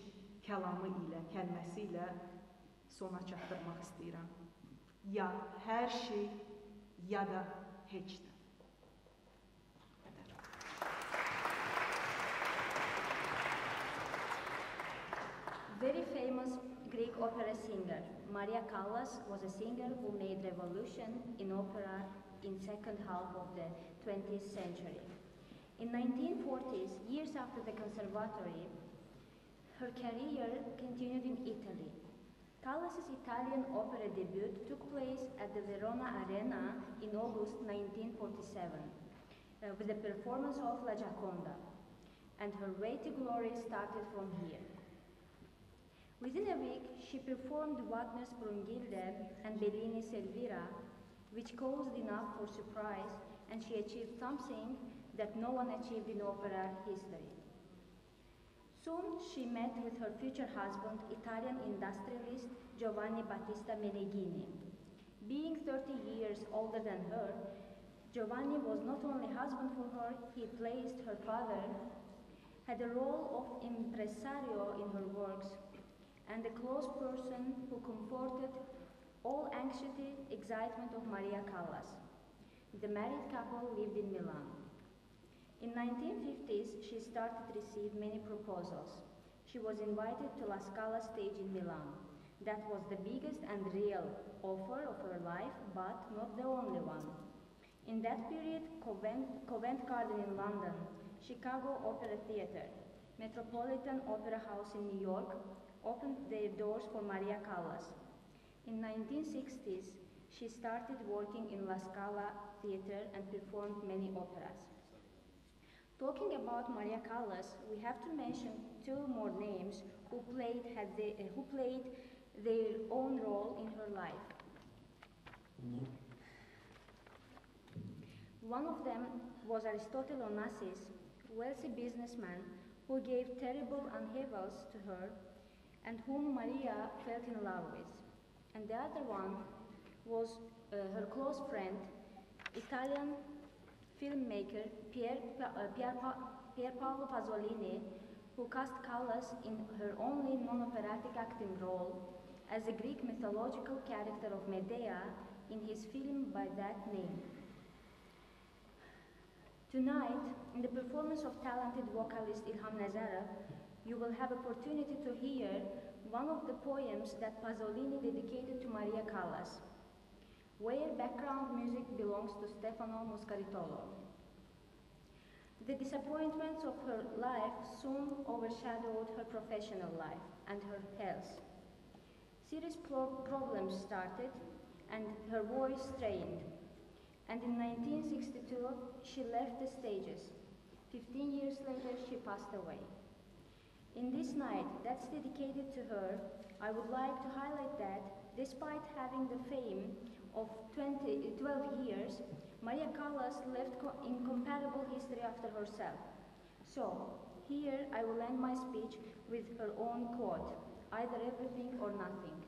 kəlamı ilə, kəlməsi ilə sona çatdırmaq istəyirəm. Ya hər şey, ya da heçdir. Very famous Greek opera singer, Maria Callas was a singer who made revolution in opera in second half of the 20th century. In 1940s, years after the conservatory, her career continued in Italy. Callas's Italian opera debut took place at the Verona Arena in August 1947 with the performance of La Gioconda, and her way to glory started from here. Within a week, she performed Wagner's Brünnhilde and Bellini's Elvira, which caused enough for surprise, and she achieved something that no one achieved in opera history. Soon she met with her future husband, Italian industrialist Giovanni Battista Meneghini. Being 30 years older than her, Giovanni was not only husband for her, he placed her father, had a role of impresario in her works, and a close person who comforted all anxiety, excitement of Maria Callas. The married couple lived in Milan. In 1950s, she started to receive many proposals. She was invited to La Scala stage in Milan. That was the biggest and real offer of her life, but not the only one. In that period, Covent Garden in London, Chicago Opera Theatre, Metropolitan Opera House in New York opened their doors for Maria Callas. In 1960s, she started working in La Scala Theatre and performed many operas. Talking about Maria Callas, we have to mention two more names who played their own role in her life. One of them was Aristotle Onassis, wealthy businessman who gave terrible unhavels to her and whom Maria fell in love with. And the other one was her close friend, Italian filmmaker Pier Paolo Pasolini, who cast Callas in her only non-operatic acting role as a Greek mythological character of Medea in his film by that name. Tonight, in the performance of talented vocalist Ilham Nazarov, you will have opportunity to hear one of the poems that Pasolini dedicated to Maria Callas, where background music belongs to Stefano Muscaritolo. The disappointments of her life soon overshadowed her professional life and her health. Serious problems started and her voice strained. And in 1962, she left the stages. 15 years later, she passed away. In this night that's dedicated to her, I would like to highlight that, despite having the fame of 12 years, Maria Callas left incomparable history after herself. So, here I will end my speech with her own quote, either everything or nothing.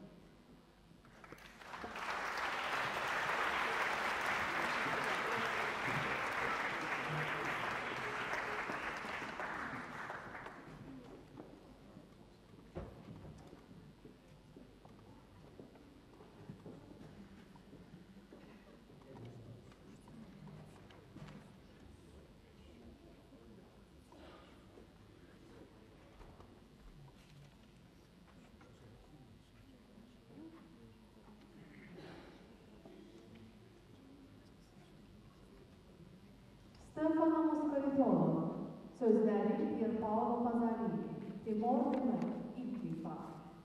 Stefano Muscaritolo, sözleri Pier Paolo Pasolini, Timur Tümer, İttifa,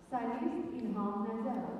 Salist İlham Nazarov.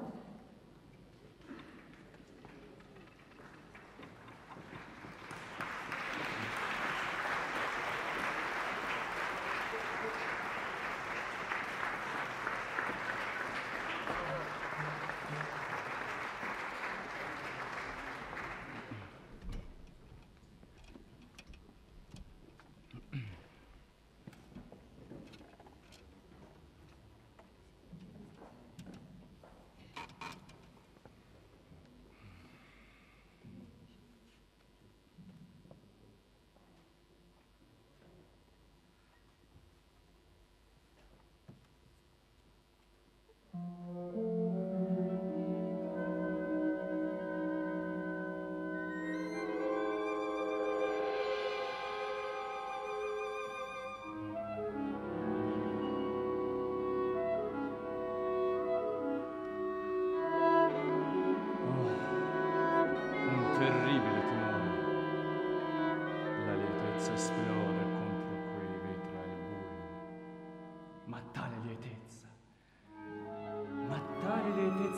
ma tale lietezza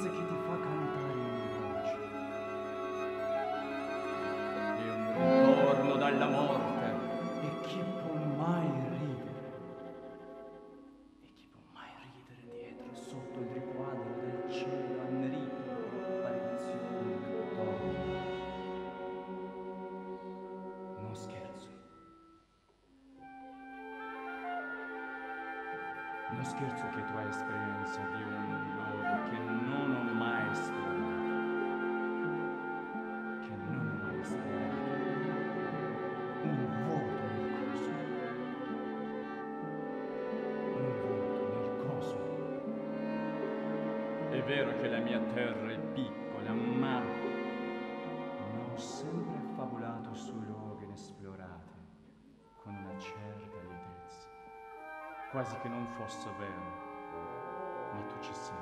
che ti fa cantare ogni voce. È un ritorno dalla morte, e chi può mai ridere? E chi può mai ridere dietro sotto il riquadro del cielo annerito apparizione vittoria? Non scherzo. Non scherzo che tu hai esperienza di un luogo che non ho mai esplorato, che non ho mai esplorato. Un vuoto nel cosmo. Un vuoto nel cosmo. È vero che la mia terra è piccola, ma ho sempre affabulato su luoghi inesplorati con una certa lietezza. Quasi che non fosse vero. Ma tu ci sei,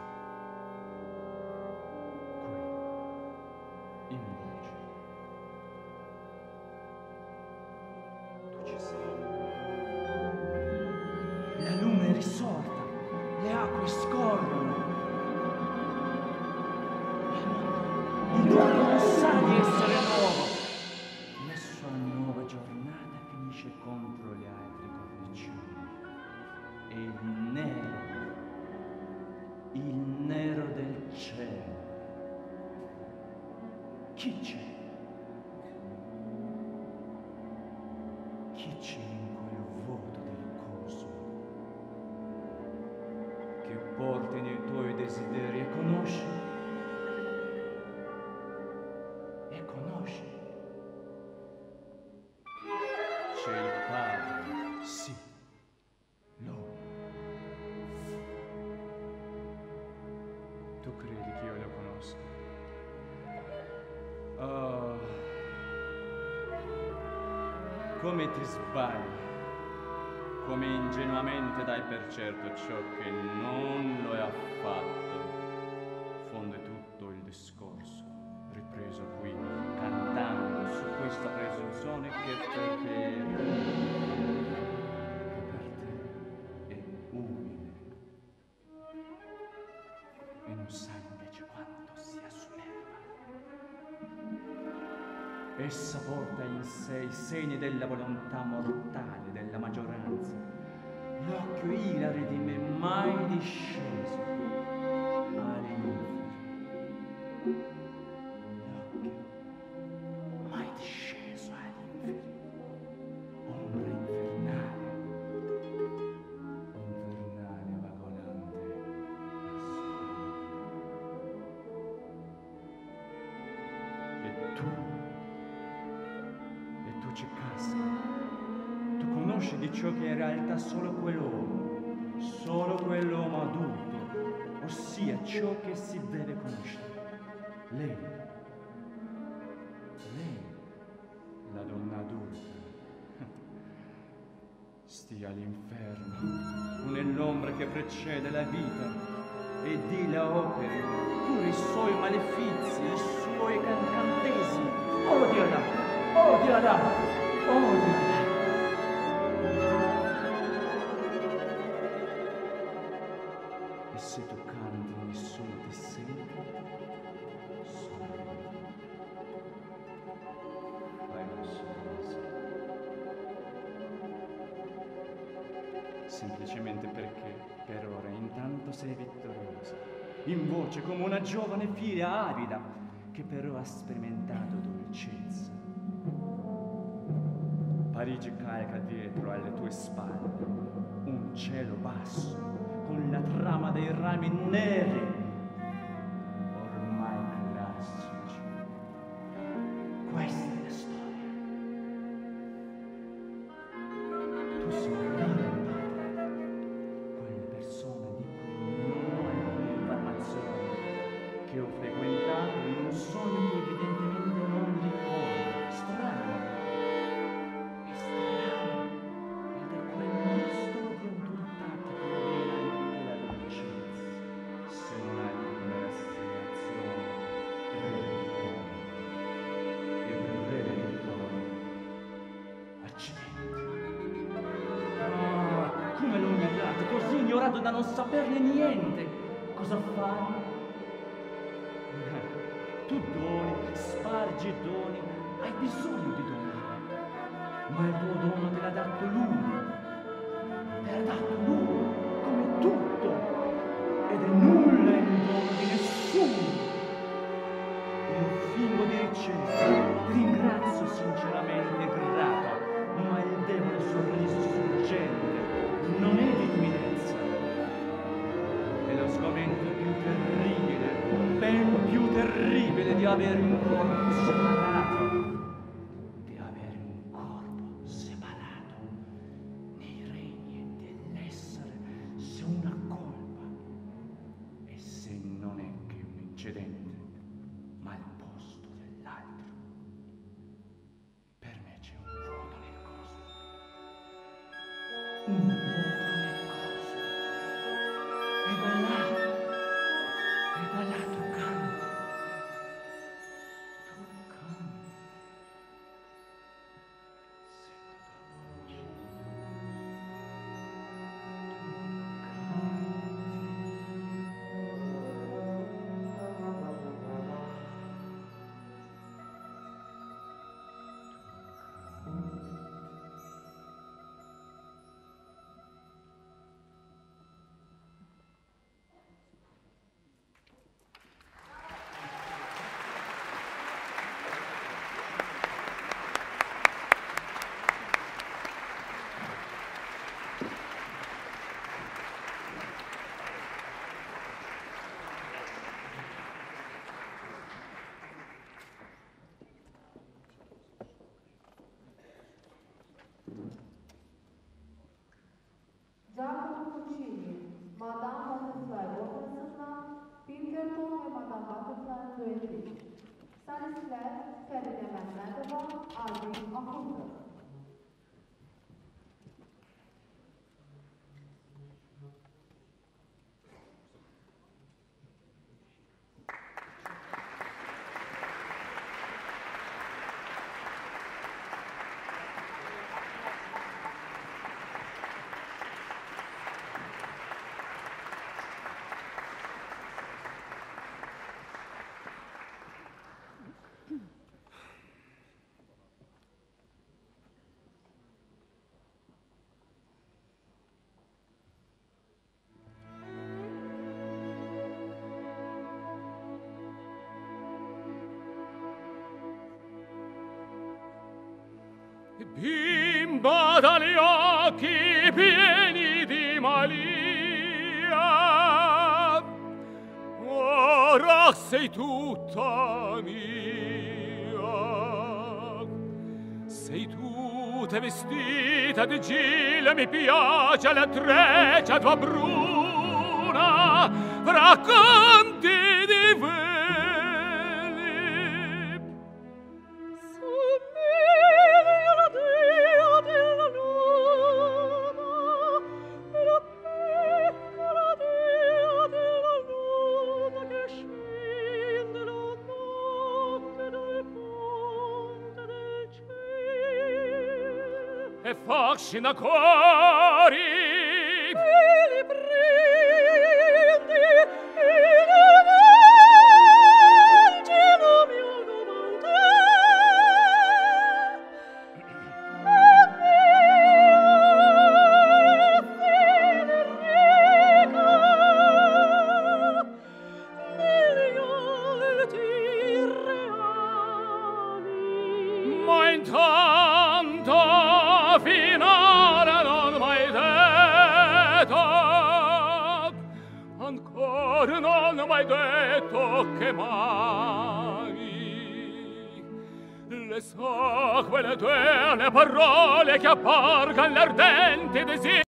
qui, in voce. Tu ci sei. La luna è risorta, le acque scorrono. Il mondo non sa di essere nuovo. La sua nuova giornata finisce contro gli altri cornicioni. E il nero del cielo. Chi c'è? Chi c'è in quel vuoto del cosmo che porti nei tuoi desideri e conosci? E conosci? C'è il Padre, sì. Tu credi che io lo conosca? Oh, come ti sbagli, come ingenuamente dai per certo ciò che non lo è affatto. Fonde tutto il discorso, ripreso qui, cantando su questa presunzione che per te... Essa porta in sé i segni della volontà mortale della maggioranza. L'occhio ilare di me mai disceso alle inferi. L'occhio mai disceso alle inferi. Ombra infernale. Infernale vagolante. E tu? Ci casca. Tu conosci di ciò che in realtà solo quell'uomo adulto, ossia ciò che si deve conoscere. Lei, la donna adulta, stia all'inferno o nell'ombra che precede la vita e di la operi pure i suoi malefici, i suoi incantesimi. Odiola! Odiala! Odiala! E se tu canti nessuno ti sente, sorridi. Fai un sorriso. Semplicemente perché per ora intanto sei vittoriosa, in voce come una giovane figlia avida che però ha sperimentato dolcezza. Parigi carica dietro alle tue spalle un cielo basso con la trama dei rami neri ormai classici. Questa è la storia. Tu sei quella persona di cui non ho le informazioni, che ho frequentato in un sogno che evidentemente non ricordo. Strano. Thank you. innamorato da non saperne niente. Cosa fai? Tu doni, spargi doni, hai bisogno di donare. Ma il tuo dono te l'ha dato lui. Te l'ha dato lui, come tutto. Ed è nulla in dono di nessuno. Io fingo di ricevere, ti ringrazio sinceramente, grato. Ma il debole sorriso sorgente non è di timidezza. È lo sgomento più terribile, ben più terribile di avere un corpo separato. Di avere un corpo separato nei regni dell'essere, se una colpa e se non è che un incidente, ma il posto dell'altro. Per me c'è un vuoto nel coso. Un vuoto nel coso. E da là, e da là. Bimba dagli occhi pieni di malia, ora sei tutta mia. Sei tutta vestita di gilla, mi piace la treccia tua bruna, racconti di velo. Fascina cori, li prendi e l'angelo mio domanda, ma intanto finora non mai detto, ancora non mai detto che mai. Le so quelle tue parole che appargan l'ardente desiderio.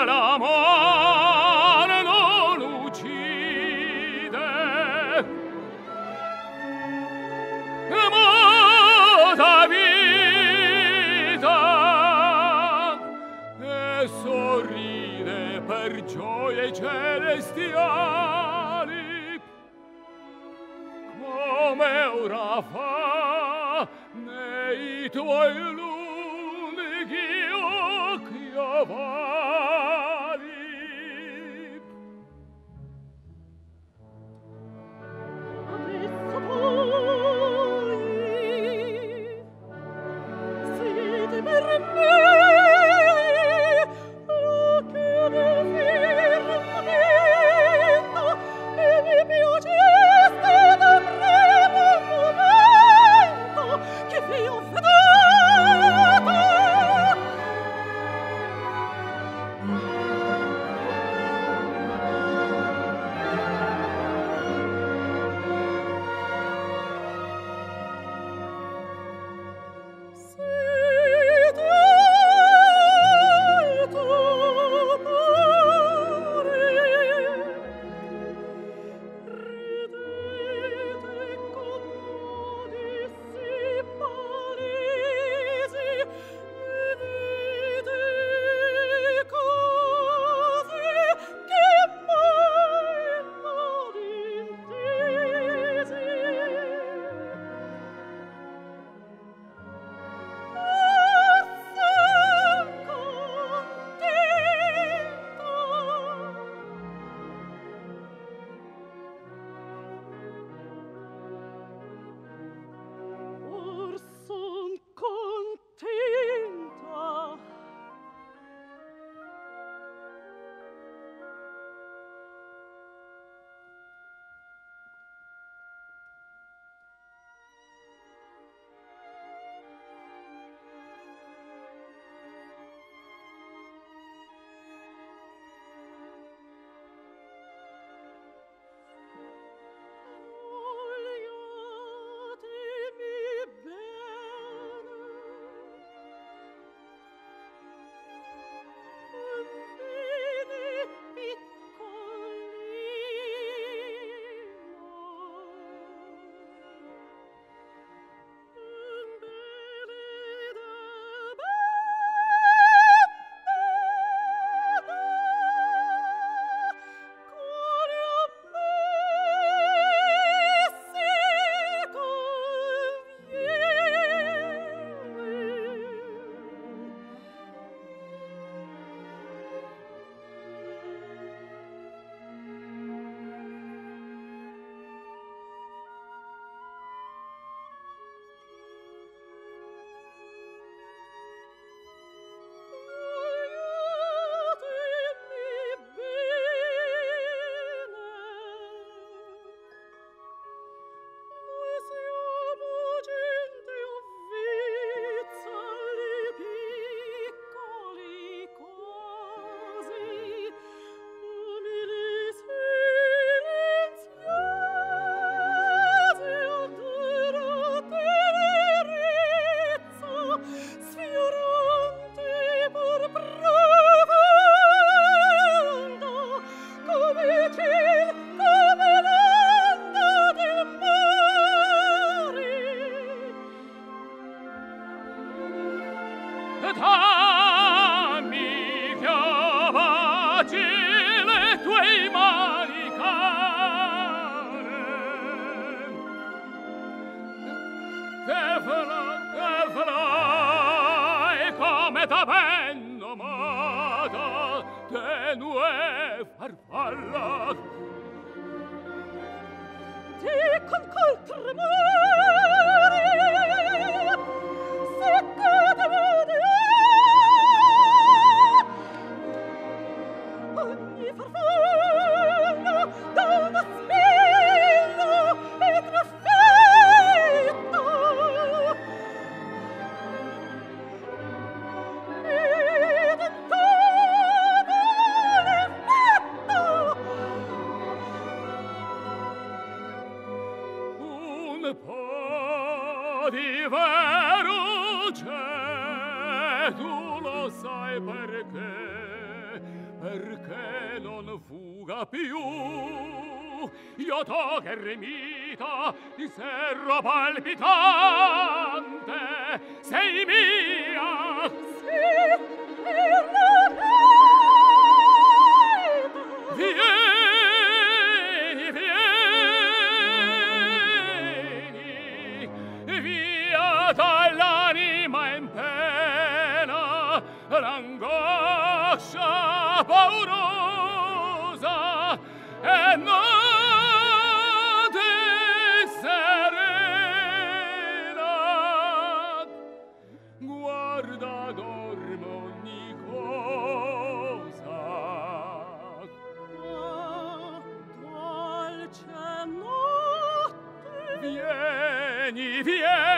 L'amore non uccide, dei celestiali, come ora fa nei tuoi lunghi occhi ovali. Adesso voi siete per me. l'angoscia paurosa e notte serena. Guarda, dormo ogni cosa. Oh, dolce notte. Vieni, vieni.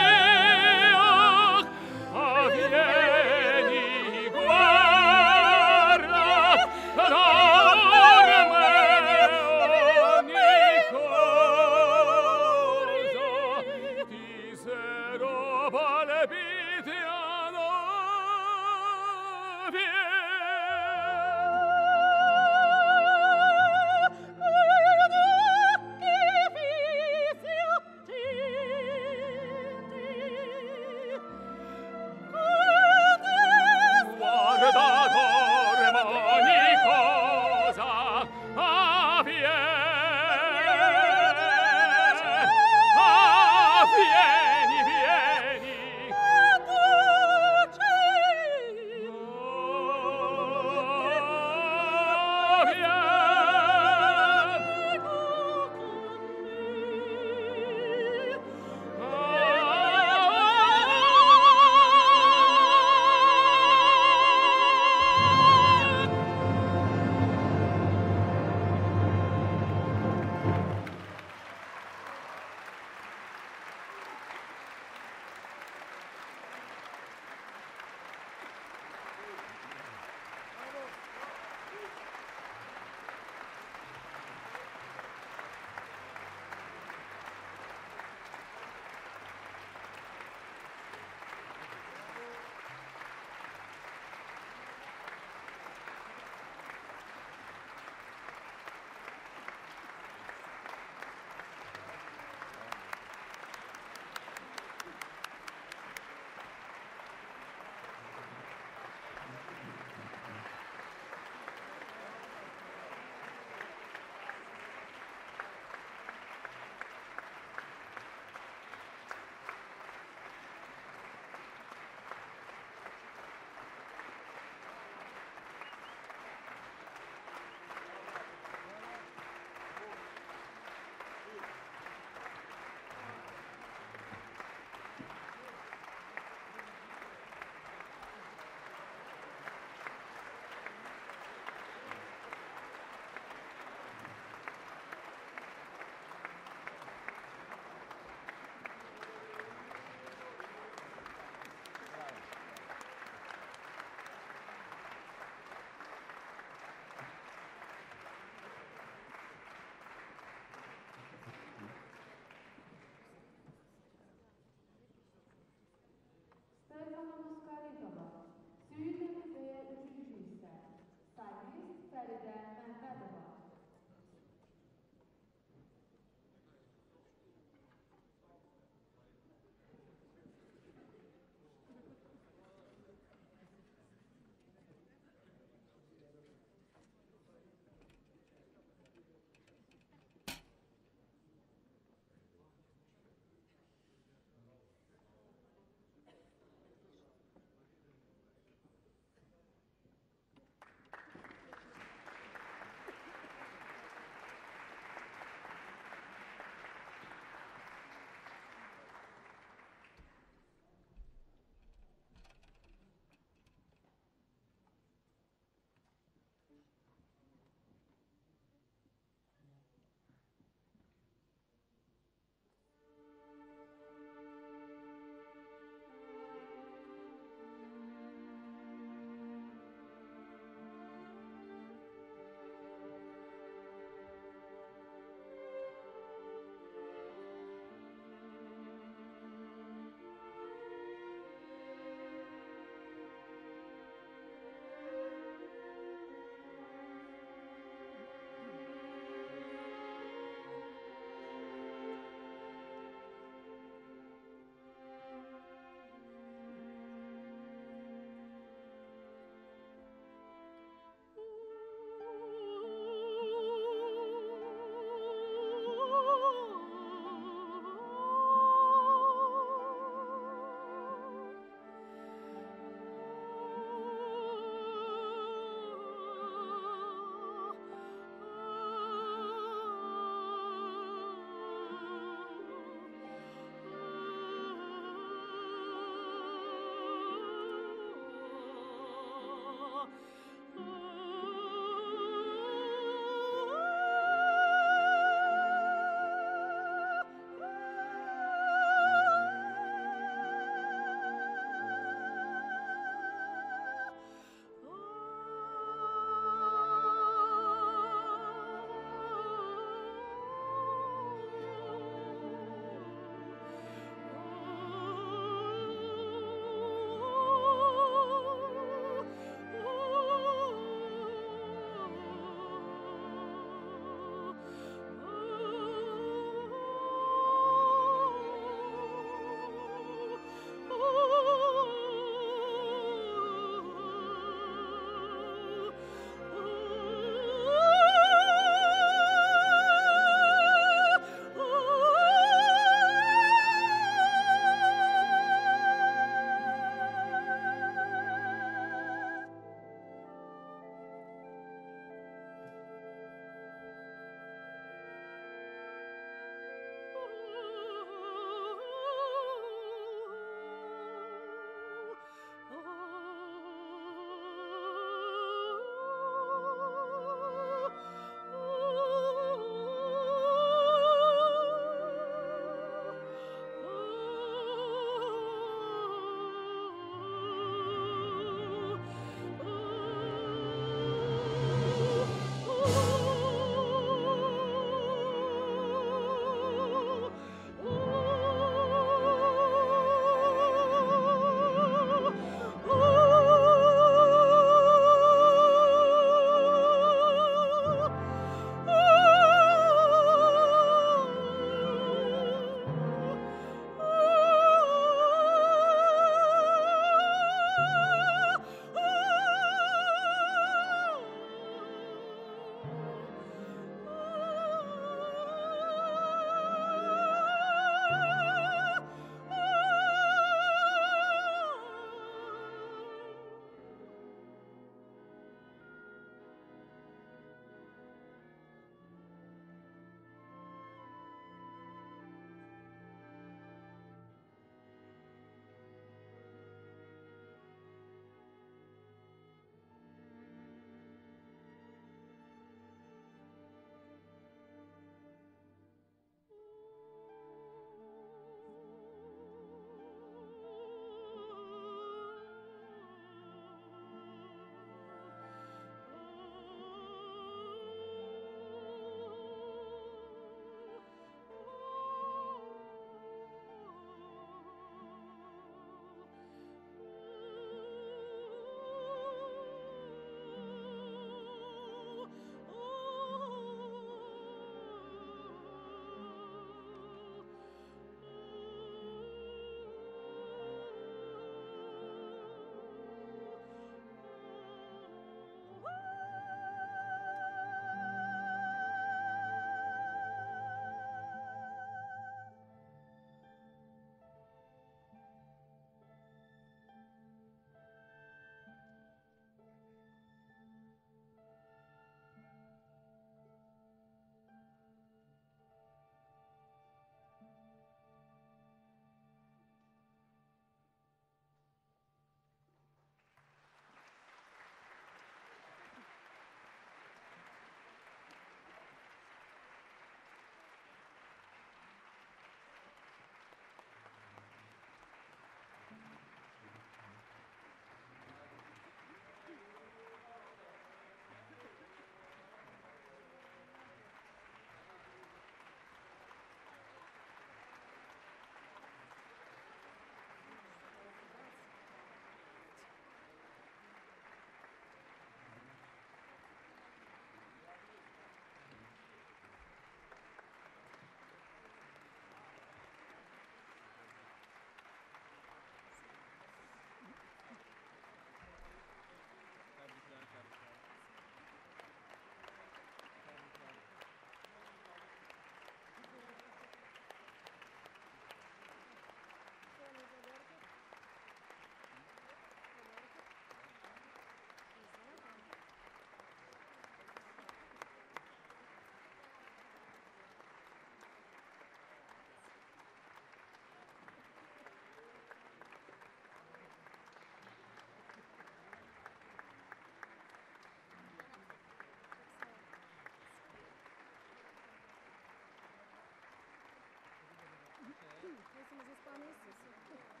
Sì, noi siamo già spaventati.